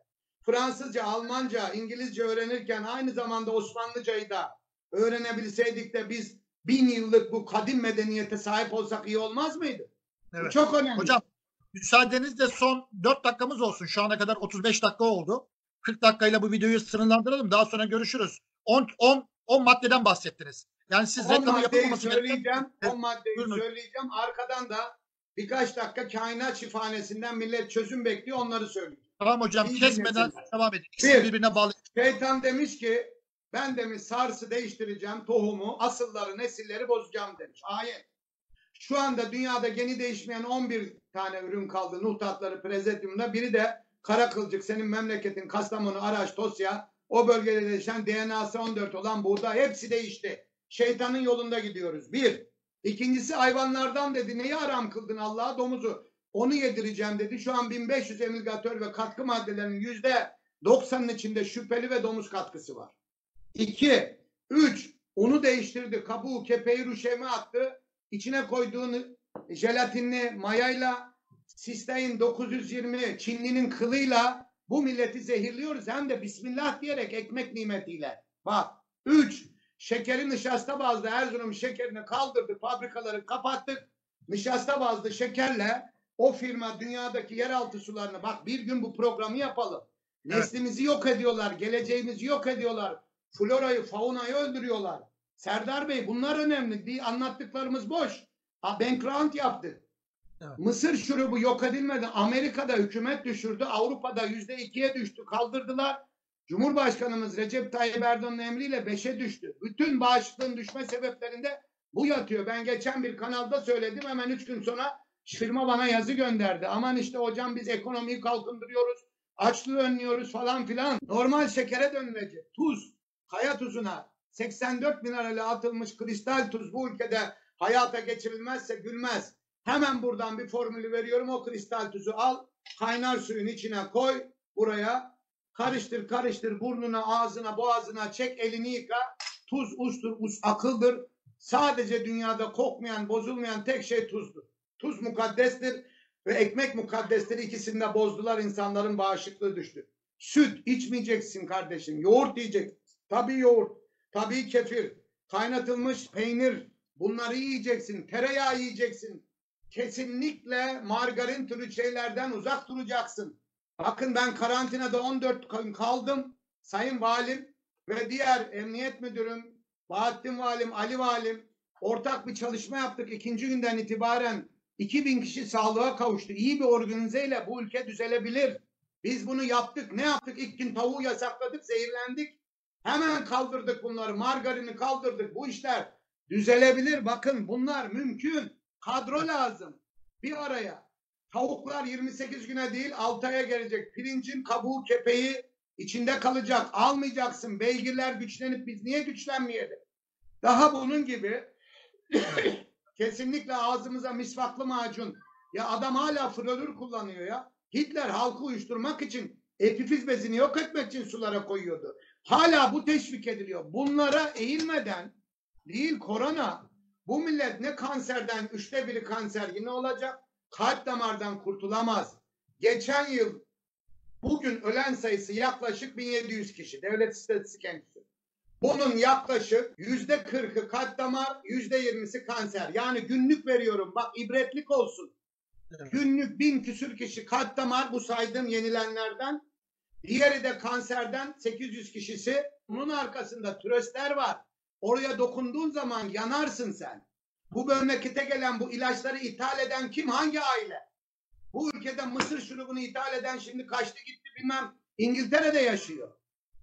Fransızca, Almanca, İngilizce öğrenirken aynı zamanda Osmanlıcayı da öğrenebilseydik de biz bin yıllık bu kadim medeniyete sahip olsak iyi olmaz mıydı? Evet. Çok önemli. Hocam müsaadenizle son dört dakikamız olsun. Şu ana kadar otuz beş dakika oldu. kırk dakikayla bu videoyu sınırlandıralım. Daha sonra görüşürüz. on maddeden bahsettiniz. Yani siz reklamı yapılmaması gerektiğini on maddeyi Buyurun. söyleyeceğim. Arkadan da birkaç dakika kainat şifahanesinden millet çözüm bekliyor. Onları söyleyeceğim. Tamam hocam. İyi kesmeden dinlesin. Devam edin. Bir, birbirine bağlı. Şeytan demiş ki ben demiş SARS'ı değiştireceğim, tohumu, asılları, nesilleri bozacağım demiş. Ayet. Şu anda dünyada geni değişmeyen on bir tane ürün kaldı. Nuh tatları prezetyumda. Biri de kara kılcık, senin memleketin Kastamonu, Araç, Tosya. O bölgede değişen D N A'sı on dört olan buğday. Hepsi değişti. Şeytanın yolunda gidiyoruz. Bir. İkincisi hayvanlardan dedi. Neyi haram kıldın Allah'a? Domuzu. Onu yedireceğim dedi. Şu an bin beş yüz emilgatör ve katkı maddelerinin yüzde doksanının içinde şüpheli ve domuz katkısı var. İki. Üç. Unu değiştirdi. Kabuğu, kepeği, ruşeme attı. İçine koyduğun jelatinli mayayla, sistein dokuz yüz yirmi Çinli'nin kılıyla bu milleti zehirliyoruz. Hem de Bismillah diyerek ekmek nimetiyle. Bak. Üç. Şekerin nişasta bazlı Erzurum şekerini kaldırdık, fabrikaları kapattık. Nişasta bazlı şekerle o firma dünyadaki yeraltı sularını, bak bir gün bu programı yapalım. Evet. Neslimizi yok ediyorlar, geleceğimizi yok ediyorlar. Florayı, faunayı öldürüyorlar. Serdar Bey bunlar önemli diye anlattıklarımız boş. Ha, bankrupt yaptı. Evet. Mısır şurubu yok edilmedi. Amerika'da hükümet düşürdü. Avrupa'da yüzde ikiye düştü. Kaldırdılar. Cumhurbaşkanımız Recep Tayyip Erdoğan'ın emriyle beşe düştü. Bütün bağışıklığın düşme sebeplerinde bu yatıyor. Ben geçen bir kanalda söyledim. Hemen üç gün sonra firma bana yazı gönderdi. Aman işte hocam biz ekonomiyi kalkındırıyoruz. Açlığı önlüyoruz falan filan. Normal şekere dönülecek. Tuz, kaya tuzuna seksen dört minerale atılmış kristal tuz bu ülkede hayata geçirilmezse gülmez. Hemen buradan bir formülü veriyorum. O kristal tuzu al, kaynar suyun içine koy, buraya karıştır karıştır, burnuna, ağzına, boğazına çek, elini yıka. Tuz ustur, us akıldır. Sadece dünyada kokmayan, bozulmayan tek şey tuzdur. Tuz mukaddestir ve ekmek mukaddestir. İkisini de bozdular, insanların bağışıklığı düştü. Süt içmeyeceksin kardeşim, yoğurt yiyeceksin. Tabii yoğurt, tabii kefir, kaynatılmış peynir, bunları yiyeceksin, tereyağı yiyeceksin. Kesinlikle margarin türü şeylerden uzak duracaksın. Bakın ben karantinada on dört gün kaldım. Sayın Valim ve diğer Emniyet Müdürüm, Bahattin Valim, Ali Valim ortak bir çalışma yaptık. İkinci günden itibaren iki bin kişi sağlığa kavuştu. İyi bir organizeyle bu ülke düzelebilir. Biz bunu yaptık. Ne yaptık? İlk gün tavuğu yasakladık, zehirlendik. Hemen kaldırdık bunları. Margarini kaldırdık. Bu işler düzelebilir. Bakın bunlar mümkün. Kadro lazım. Bir araya. Tavuklar yirmi sekiz güne değil altı aya gelecek. Pirincin kabuğu, kepeği içinde kalacak. Almayacaksın. Beygirler güçlenip biz niye güçlenmeyelim? Daha bunun gibi kesinlikle ağzımıza misvaklı macun. Ya adam hala florür kullanıyor ya. Hitler halkı uyuşturmak için, epifiz bezini yok etmek için sulara koyuyordu. Hala bu teşvik ediliyor. Bunlara eğilmeden değil korona. Bu millet ne kanserden, üçte biri kanser yine olacak. Kalp damardan kurtulamaz. Geçen yıl bugün ölen sayısı yaklaşık bin yedi yüz kişi. Devlet istatistik enstitüsü. Bunun yaklaşık yüzde kırkı kalp damar, yüzde yirmisi kanser. Yani günlük veriyorum. Bak ibretlik olsun. Evet. Günlük bin küsür kişi kalp damar, bu saydığım yenilenlerden. Diğeri de kanserden sekiz yüz kişisi. Bunun arkasında tröstler var. Oraya dokunduğun zaman yanarsın sen. Bu memlekete gelen, bu ilaçları ithal eden kim? Hangi aile? Bu ülkede mısır şurubunu ithal eden şimdi kaçtı gitti bilmem. İngiltere'de yaşıyor.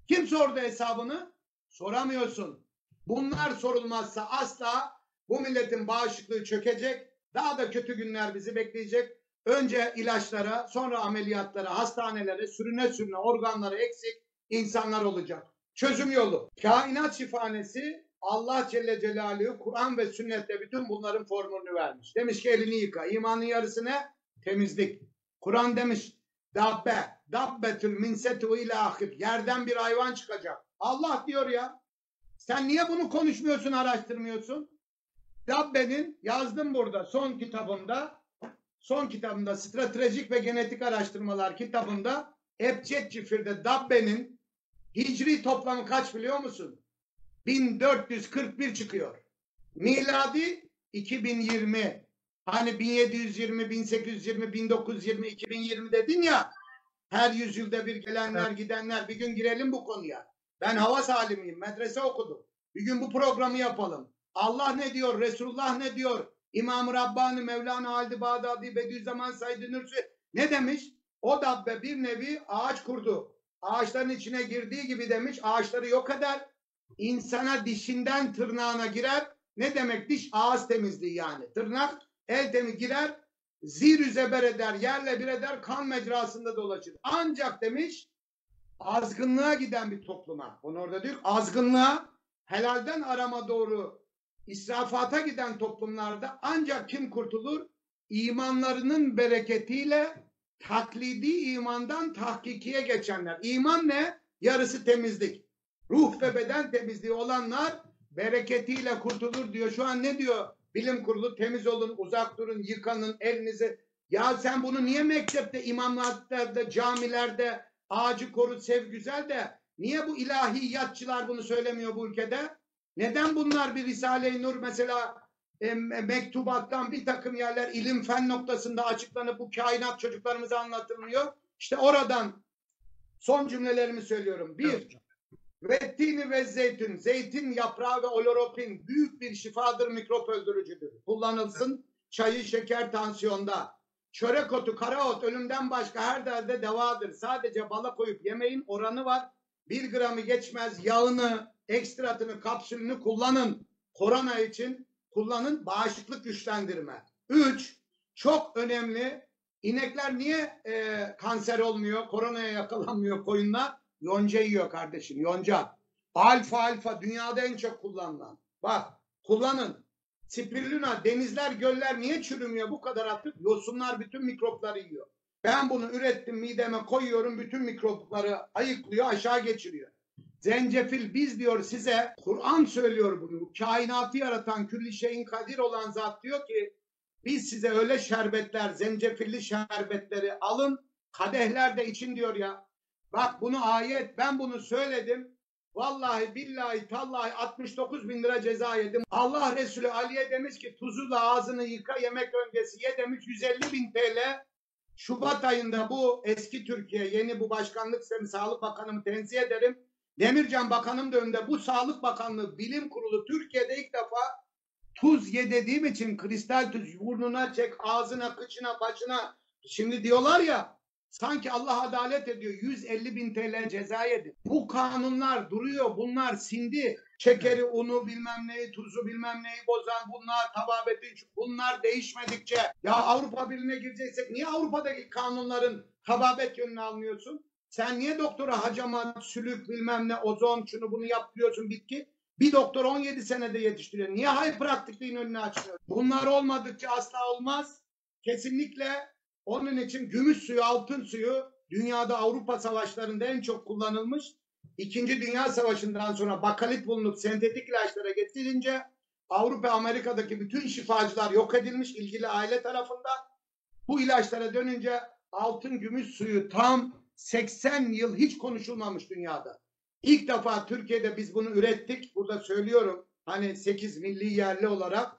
Kim sordu hesabını? Soramıyorsun. Bunlar sorulmazsa asla bu milletin bağışıklığı çökecek. Daha da kötü günler bizi bekleyecek. Önce ilaçlara, sonra ameliyatlara, hastanelere, sürüne sürüne organları eksik insanlar olacak. Çözüm yolu. Kainat şifanesi. Allah Celle Celaluhu Kur'an ve sünnette bütün bunların formülünü vermiş. Demiş ki elini yıka. İmanın yarısı ne? Temizlik. Kur'an demiş dabbe, dabbetül minsetu ila ahir. Yerden bir hayvan çıkacak. Allah diyor ya. Sen niye bunu konuşmuyorsun, araştırmıyorsun? Dabbe'nin yazdım burada son kitabımda. Son kitabımda stratejik ve genetik araştırmalar kitabında Ebced Cifir'de Dabbe'nin hicri toplamı kaç biliyor musun? bin dört yüz kırk bir çıkıyor. Miladi iki bin yirmi. Hani bin yedi yüz yirmi, bin sekiz yüz yirmi, bin dokuz yüz yirmi, iki bin yirmi dedin ya. Her yüzyılda bir gelenler, gidenler. Bir gün girelim bu konuya. Ben havas alimiyim. Medrese okudum. Bir gün bu programı yapalım. Allah ne diyor? Resulullah ne diyor? İmam-ı Rabbani, Mevlana Halid-i Bağdadi, Bediüzzaman Said Nursi ne demiş? O Dabbe bir nevi ağaç kurdu. Ağaçların içine girdiği gibi demiş. Ağaçları yok eder. İnsana dişinden tırnağına girer. Ne demek diş? Ağız temizliği yani. Tırnak el temiz girer. Zir üzeber eder. Yerle bir eder. Kan mecrasında dolaşır. Ancak demiş azgınlığa giden bir topluma. Onu orada diyor. Azgınlığa, helalden arama doğru israfata giden toplumlarda ancak kim kurtulur? İmanlarının bereketiyle taklidi imandan tahkikiye geçenler. İman ne? Yarısı temizlik. Ruh ve beden temizliği olanlar bereketiyle kurtulur diyor. Şu an ne diyor? Bilim kurulu temiz olun, uzak durun, yıkanın elinizi. Ya sen bunu niye mektepte, imamlarda, camilerde ağacı koru, sev güzel de niye bu ilahiyatçılar bunu söylemiyor bu ülkede? Neden bunlar bir Risale-i Nur mesela e, mektubattan bir takım yerler ilim fen noktasında açıklanıp bu kainat çocuklarımıza anlatılmıyor? İşte oradan son cümlelerimi söylüyorum. Bir, ve tini ve zeytin. Zeytin yaprağı ve oloropin büyük bir şifadır, mikrop öldürücüdür. Kullanılsın çayı, şeker tansiyonda. Çörek otu, karaot ölümden başka her derde devadır. Sadece bala koyup yemeğin oranı var. Bir gramı geçmez. Yağını, ekstratını, kapsülünü kullanın. Korona için kullanın. Bağışıklık güçlendirme. Üç, çok önemli. İnekler niye e, kanser olmuyor, koronaya yakalanmıyor koyunlar? Yonca yiyor kardeşim, yonca. Alfa alfa dünyada en çok kullanılan. Bak, kullanın. Spirulina, denizler, göller niye çürümüyor bu kadar atıp? Yosunlar bütün mikropları yiyor. Ben bunu ürettim, mideme koyuyorum, bütün mikropları ayıklıyor, aşağı geçiriyor. Zencefil, biz diyor size, Kur'an söylüyor bunu. Kainatı yaratan, külli şeyin kadir olan zat diyor ki, biz size öyle şerbetler, zencefilli şerbetleri alın, kadehler de için diyor ya. Bak bunu ayet, ben bunu söyledim. Vallahi billahi tallahi altmış dokuz bin lira ceza yedim. Allah Resulü Ali'ye demiş ki tuzuyla ağzını yıka, yemek öncesi ye demiş. yüz elli bin T L. Şubat ayında bu eski Türkiye, yeni bu başkanlık, seni Sağlık Bakanımı tenzih ederim. Demircan Bakanım da önünde, bu Sağlık Bakanlığı Bilim Kurulu Türkiye'de ilk defa tuz ye dediğim için kristal tuz burnuna çek, ağzına, kıçına, başına. Şimdi diyorlar ya, sanki Allah adalet ediyor. yüz elli bin T L ceza yedi. Bu kanunlar duruyor. Bunlar sindi. Şekeri, unu bilmem neyi, tuzu bilmem neyi bozan bunlar, tababeti, bunlar değişmedikçe. Ya Avrupa Birliği'ne gireceksek niye Avrupa'daki kanunların tababet yönünü almıyorsun? Sen niye doktora hacamat, sülük bilmem ne, ozon, şunu bunu yapıyorsun bitki? Bir doktor on yedi senede yetiştiriyor. Niye hayır praktikliğin önünü açıyor? Bunlar olmadıkça asla olmaz. Kesinlikle. Onun için gümüş suyu, altın suyu dünyada Avrupa savaşlarında en çok kullanılmış. İkinci Dünya Savaşı'ndan sonra bakalit bulunup sentetik ilaçlara getirince Avrupa, Amerika'daki bütün şifacılar yok edilmiş ilgili aile tarafından. Bu ilaçlara dönünce altın, gümüş suyu tam seksen yıl hiç konuşulmamış dünyada. İlk defa Türkiye'de biz bunu ürettik. Burada söylüyorum hani sekiz milli yerli olarak.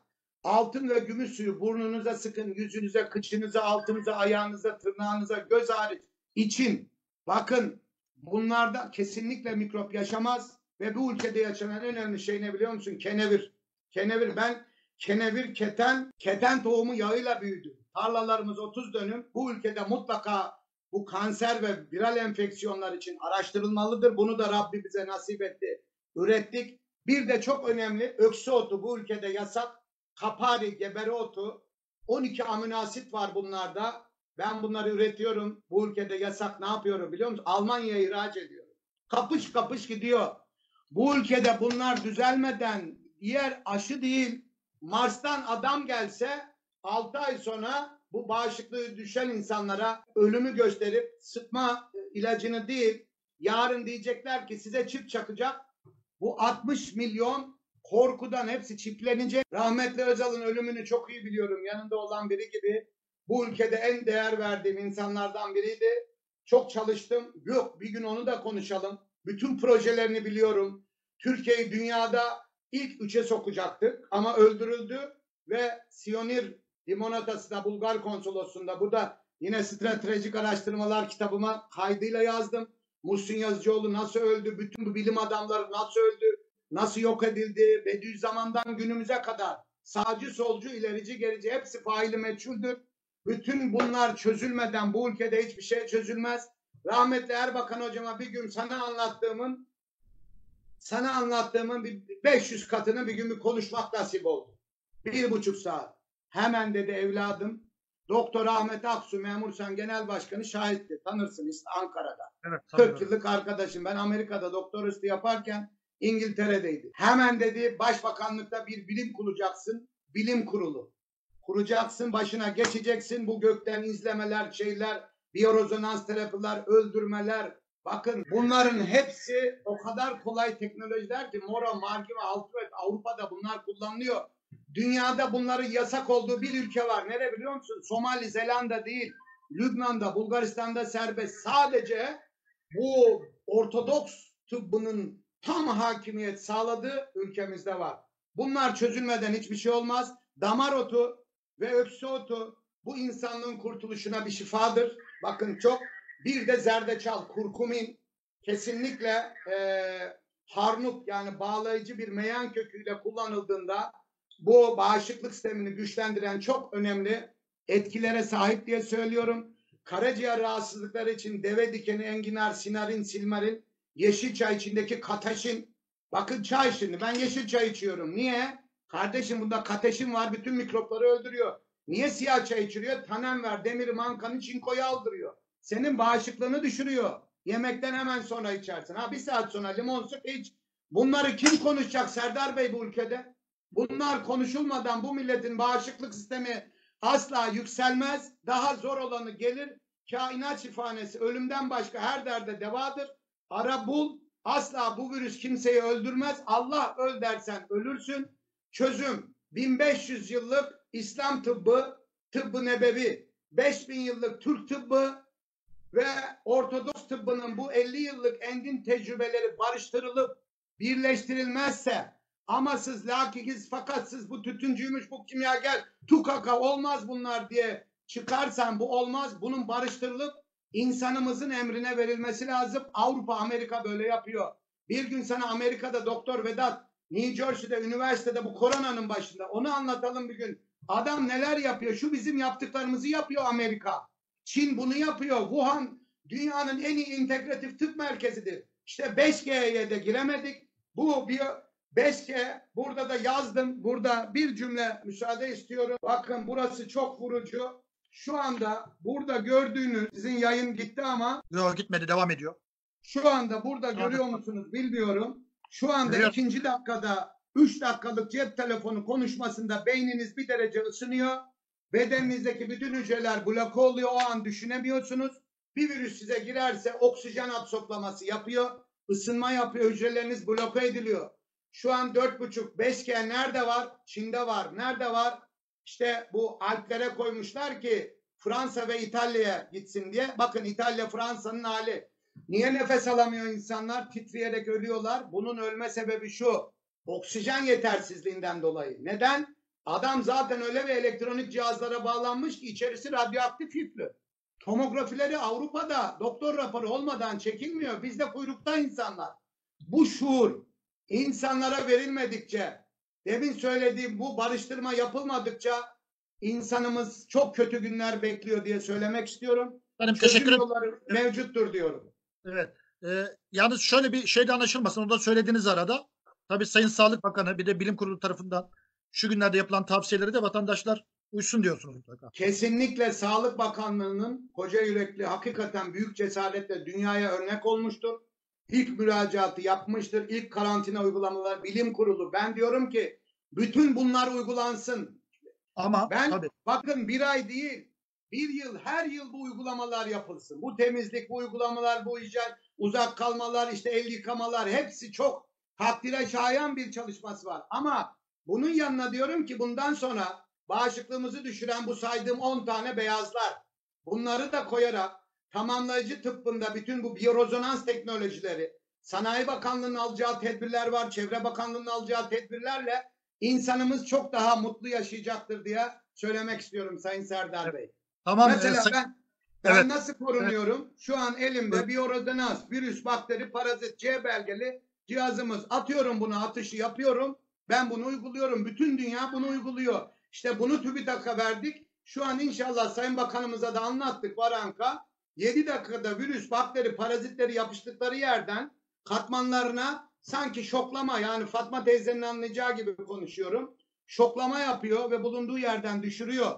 Altın ve gümüş suyu burnunuza sıkın, yüzünüze, kıçınıza, altınıza, ayağınıza, tırnağınıza, göz hariç için. Bakın bunlarda kesinlikle mikrop yaşamaz ve bu ülkede yaşanan en önemli şey ne biliyor musun? Kenevir. Kenevir, ben kenevir, keten, keten tohumu yağıyla büyüdüm. Tarlalarımız otuz dönüm. Bu ülkede mutlaka bu kanser ve viral enfeksiyonlar için araştırılmalıdır. Bunu da Rabbi bize nasip etti. Ürettik. Bir de çok önemli öksü otu bu ülkede yasak. Kapari, gebere otu, on iki aminoasit var bunlarda. Ben bunları üretiyorum. Bu ülkede yasak, ne yapıyorum biliyor musun? Almanya'ya ihraç ediyorum. Kapış kapış gidiyor. Bu ülkede bunlar düzelmeden diğer aşı değil, Mars'tan adam gelse altı ay sonra bu bağışıklığı düşen insanlara ölümü gösterip sıtma ilacını değil, yarın diyecekler ki size çip çakacak. Bu altmış milyon korkudan hepsi çiplenince, rahmetli Özal'ın ölümünü çok iyi biliyorum. Yanında olan biri gibi bu ülkede en değer verdiğim insanlardan biriydi. Çok çalıştım. Yok, bir gün onu da konuşalım. Bütün projelerini biliyorum. Türkiye'yi dünyada ilk üçe sokacaktık ama öldürüldü ve Siyonir Limonatası'nda, Bulgar konsolosluğunda, burada yine stratejik araştırmalar kitabıma kaydıyla yazdım. Muhsin Yazıcıoğlu nasıl öldü, bütün bu bilim adamları nasıl öldü, nasıl yok edildi, Bediüzzaman'dan günümüze kadar sağcı, solcu, ilerici, gerici hepsi faili meçhuldür. Bütün bunlar çözülmeden bu ülkede hiçbir şey çözülmez. Rahmetli Erbakan hocama bir gün sana anlattığımın sana anlattığımın bir beş yüz katını bir gün bir konuşmak nasip oldu. Bir buçuk saat. Hemen dedi evladım, Doktor Ahmet Aksu Memursan Genel Başkanı şahitti. Tanırsın işte Ankara'da. Evet, kırk yıllık arkadaşım. Ben Amerika'da doktorası yaparken İngiltere'deydi. Hemen dedi başbakanlıkta bir bilim kuracaksın. Bilim kurulu. Kuracaksın, başına geçeceksin. Bu gökten izlemeler, şeyler, biyorezonans terapiler, öldürmeler. Bakın bunların hepsi o kadar kolay teknolojiler ki Mora, Margi ve Altruet, Avrupa'da bunlar kullanılıyor. Dünyada bunların yasak olduğu bir ülke var. Nere biliyor musun? Somali, Zelanda değil. Lübnan'da, Bulgaristan'da serbest. Sadece bu Ortodoks tıbbının tam hakimiyet sağladığı ülkemizde var. Bunlar çözülmeden hiçbir şey olmaz. Damar otu ve öksü otu bu insanlığın kurtuluşuna bir şifadır. Bakın çok. Bir de zerdeçal, kurkumin kesinlikle e, harnup yani bağlayıcı bir meyan köküyle kullanıldığında bu bağışıklık sistemini güçlendiren çok önemli etkilere sahip diye söylüyorum. Karaciğer rahatsızlıkları için deve dikeni, enginar, sinarin, silmarin, yeşil çay içindeki kateşin. Bakın çay şimdi ben yeşil çay içiyorum. Niye? Kardeşim bunda kateşin var, bütün mikropları öldürüyor. Niye siyah çay içiriyor? Tanem ver, demiri, mankanı, çinkoyu aldırıyor. Senin bağışıklığını düşürüyor. Yemekten hemen sonra içersin. Ha bir saat sonra limon sık iç. Bunları kim konuşacak Serdar Bey bu ülkede? Bunlar konuşulmadan bu milletin bağışıklık sistemi asla yükselmez. Daha zor olanı gelir. Kainat şifanesi ölümden başka her derde devadır. Ara bul. Asla bu virüs kimseyi öldürmez. Allah öl dersen ölürsün. Çözüm. bin beş yüz yıllık İslam tıbbı, tıbbı nebevi. beş bin yıllık Türk tıbbı ve Ortodoks tıbbının bu elli yıllık engin tecrübeleri barıştırılıp birleştirilmezse amasız, lakikiz, fakatsız, bu tütüncüymüş, bu kimyager, tukaka olmaz bunlar diye çıkarsan bu olmaz. Bunun barıştırılıp insanımızın emrine verilmesi lazım. Avrupa, Amerika böyle yapıyor. Bir gün sana Amerika'da Doktor Vedat, New Jersey'de, üniversitede bu koronanın başında. Onu anlatalım bir gün. Adam neler yapıyor? Şu bizim yaptıklarımızı yapıyor Amerika. Çin bunu yapıyor. Wuhan dünyanın en iyi integratif tıp merkezidir. İşte beş G'ye de giremedik. Bu bir beş G burada da yazdım. Burada bir cümle müsaade istiyorum. Bakın burası çok vurucu. Şu anda burada gördüğünüz sizin yayın gitti ama. Yok gitmedi, devam ediyor. Şu anda burada tamam. Görüyor musunuz bilmiyorum. Şu anda görüyor. İkinci dakikada üç dakikalık cep telefonu konuşmasında beyniniz bir derece ısınıyor. Bedeninizdeki bütün hücreler bloke oluyor. O an düşünemiyorsunuz. Bir virüs size girerse oksijen absoplaması yapıyor. Isınma yapıyor. Hücreleriniz bloke ediliyor. Şu an dört buçuk beş G nerede var? Çin'de var. Nerede var? İşte bu Alplere koymuşlar ki Fransa ve İtalya'ya gitsin diye. Bakın İtalya Fransa'nın hali. Niye nefes alamıyor insanlar? Titreyerek ölüyorlar. Bunun ölme sebebi şu. Oksijen yetersizliğinden dolayı. Neden? Adam zaten öyle bir elektronik cihazlara bağlanmış ki içerisi radyoaktif yüklü. Tomografileri Avrupa'da doktor raporu olmadan çekilmiyor. Bizde kuyrukta insanlar. Bu şuur insanlara verilmedikçe, demin söylediğim bu barıştırma yapılmadıkça insanımız çok kötü günler bekliyor diye söylemek istiyorum. Benim teşekkür ederim. Mevcuttur diyorum. Evet. Ee, yalnız şöyle bir şey de anlaşılmasın. O da söylediğiniz arada. Tabii Sayın Sağlık Bakanı bir de Bilim Kurulu tarafından şu günlerde yapılan tavsiyeleri de vatandaşlar uysun diyorsunuz. Kesinlikle Sağlık Bakanlığı'nın koca yürekli hakikaten büyük cesaretle dünyaya örnek olmuştur. İlk müracaatı yapmıştır. İlk karantina uygulamaları bilim kurulu. Ben diyorum ki bütün bunlar uygulansın. Ama ben tabii. Bakın bir ay değil bir yıl her yıl bu uygulamalar yapılsın. Bu temizlik, bu uygulamalar, bu hijyen, uzak kalmalar, işte el yıkamalar hepsi çok takdire şayan bir çalışması var. Ama bunun yanına diyorum ki bundan sonra bağışıklığımızı düşüren bu saydığım on tane beyazlar bunları da koyarak tamamlayıcı tıbbında bütün bu biyorezonans teknolojileri, Sanayi Bakanlığı'nın alacağı tedbirler var, Çevre Bakanlığı'nın alacağı tedbirlerle insanımız çok daha mutlu yaşayacaktır diye söylemek istiyorum Sayın Serdar evet. Bey. Tamam. Mesela e, ben, ben evet. nasıl korunuyorum? Evet. Şu an elimde evet. biyorezonans, virüs, bakteri, parazit, C belgeli cihazımız. Atıyorum bunu, atışı yapıyorum. Ben bunu uyguluyorum. Bütün dünya bunu uyguluyor. İşte bunu TÜBİTAK'a verdik. Şu an inşallah Sayın Bakanımıza da anlattık Varanka. yedi dakikada virüs, bakteri, parazitleri yapıştıkları yerden katmanlarına sanki şoklama, yani Fatma teyzenin anlayacağı gibi konuşuyorum. Şoklama yapıyor ve bulunduğu yerden düşürüyor.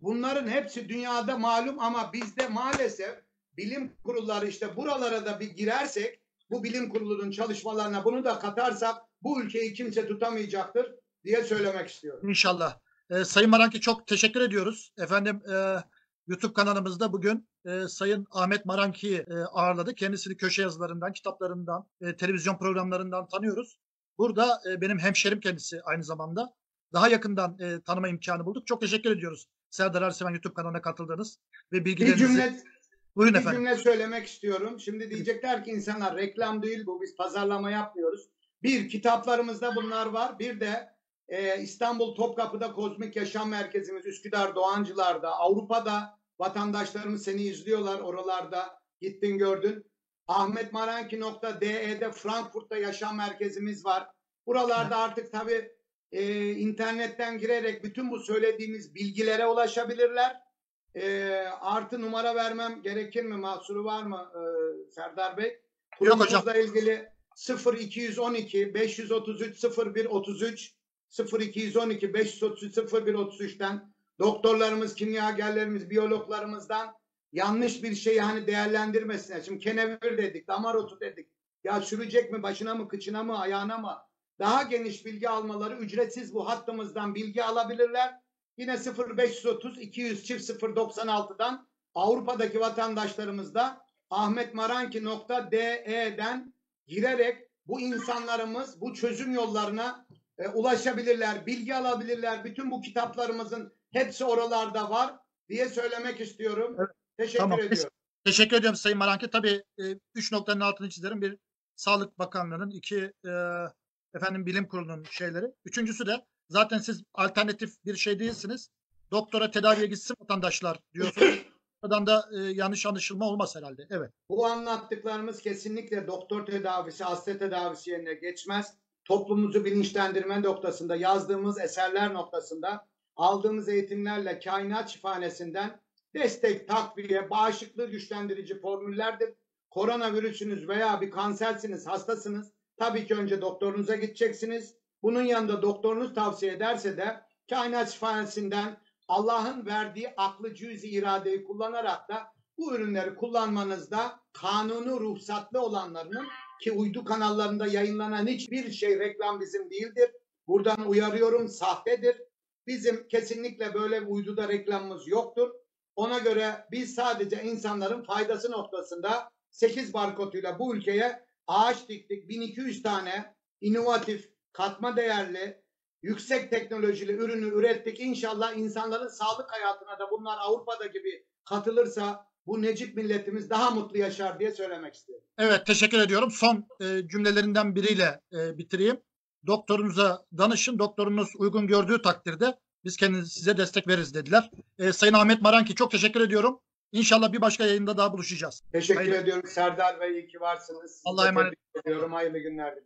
Bunların hepsi dünyada malum ama bizde maalesef bilim kurulları, işte buralara da bir girersek, bu bilim kurulunun çalışmalarına bunu da katarsak bu ülkeyi kimse tutamayacaktır diye söylemek istiyorum. İnşallah. Ee, Sayın Maranki çok teşekkür ediyoruz. Efendim e, YouTube kanalımızda bugün e, Sayın Ahmet Maranki'yi e, ağırladı. Kendisini köşe yazılarından, kitaplarından, e, televizyon programlarından tanıyoruz. Burada e, benim hemşerim kendisi aynı zamanda. Daha yakından e, tanıma imkanı bulduk. Çok teşekkür ediyoruz Serdar Erseven YouTube kanalına katıldığınız ve bilgilerinizi... Bir cümle, Buyurun bir efendim. cümle söylemek istiyorum. Şimdi diyecekler ki insanlar, reklam değil bu, biz pazarlama yapmıyoruz. Bir, kitaplarımızda bunlar var. Bir de e, İstanbul Topkapı'da Kozmik Yaşam Merkezimiz, Üsküdar Doğancılar'da, Avrupa'da vatandaşlarımız seni izliyorlar oralarda. Gittin gördün. Ahmet Maranki nokta d e'de Frankfurt'ta yaşam merkezimiz var. Buralarda artık tabii e, internetten girerek bütün bu söylediğimiz bilgilere ulaşabilirler. E, artı numara vermem gerekir mi? Mahsuru var mı e, Serdar Bey? Yok hocam. ilgili sıfır iki on iki beş üç üç sıfır bir otuz üç sıfır iki on iki beş üç üç sıfır bir otuz üç'ten doktorlarımız, kimyagerlerimiz, biyologlarımızdan yanlış bir şeyi hani değerlendirmesinler. Şimdi kenevir dedik, damar otu dedik. Ya sürülecek mi, başına mı, kıçına mı, ayağına mı? Daha geniş bilgi almaları, ücretsiz bu hattımızdan bilgi alabilirler. Yine sıfır beş otuz iki yüz sıfır doksan altı'dan Avrupa'daki vatandaşlarımız da ahmet maranki nokta d e'den girerek bu insanlarımız bu çözüm yollarına e, ulaşabilirler, bilgi alabilirler. Bütün bu kitaplarımızın hepsi oralarda var diye söylemek istiyorum. Evet. Teşekkür tamam. ediyorum. Teşekkür ediyorum Sayın Maranki. Tabii e, üç noktanın altını çizerim. Bir, Sağlık Bakanlığı'nın, iki e, efendim Bilim Kurulu'nun şeyleri. Üçüncüsü de zaten siz alternatif bir şey değilsiniz. Doktora tedaviye gitsin vatandaşlar diyorsunuz. Buradan da e, yanlış anlaşılma olmaz herhalde. Evet. Bu anlattıklarımız kesinlikle doktor tedavisi, hasta tedavisi yerine geçmez. Toplumumuzu bilinçlendirme noktasında, yazdığımız eserler noktasında, aldığımız eğitimlerle Kainat Şifahanesi'nden destek, takviye, bağışıklığı güçlendirici formüllerdir. Koronavirüsünüz veya bir kansersiniz, hastasınız. Tabii ki önce doktorunuza gideceksiniz. Bunun yanında doktorunuz tavsiye ederse de Kainat Şifahanesi'nden Allah'ın verdiği aklı, cüz-i iradeyi kullanarak da bu ürünleri kullanmanızda kanunu ruhsatlı olanlarının, ki uydu kanallarında yayınlanan hiçbir şey reklam bizim değildir. Buradan uyarıyorum, sahtedir. Bizim kesinlikle böyle uyduda reklamımız yoktur. Ona göre biz sadece insanların faydası noktasında sekiz barkoduyla bu ülkeye ağaç diktik. bin iki yüz tane inovatif, katma değerli, yüksek teknolojili ürünü ürettik. İnşallah insanların sağlık hayatına da bunlar Avrupa'da gibi katılırsa bu Necip milletimiz daha mutlu yaşar diye söylemek istiyorum. Evet, teşekkür ediyorum. Son e, cümlelerinden biriyle e, bitireyim. Doktorunuza danışın. Doktorunuz uygun gördüğü takdirde biz kendiniz size destek veririz dediler. E, Sayın Ahmet Maranki çok teşekkür ediyorum. İnşallah bir başka yayında daha buluşacağız. Teşekkür Hayırlı. ediyorum Serdar Bey. İyi ki varsınız. Allah'a emanet ediyorum. Hayırlı günler.